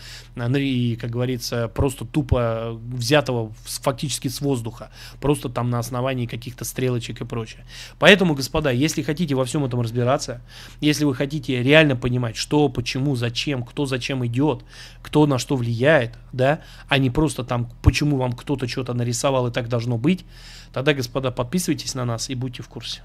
и, как говорится, просто тупо взятого фактически с воздуха, просто там на основании каких-то стрелочек и прочее. Поэтому, господа, если хотите во всем этом разбираться, если вы хотите реально понимать, что, почему, зачем, кто зачем идет, кто на что влияет, да, а не просто там, почему вам кто-то что-то нарисовал и так должно быть, тогда, господа, подписывайтесь на нас и будьте в курсе.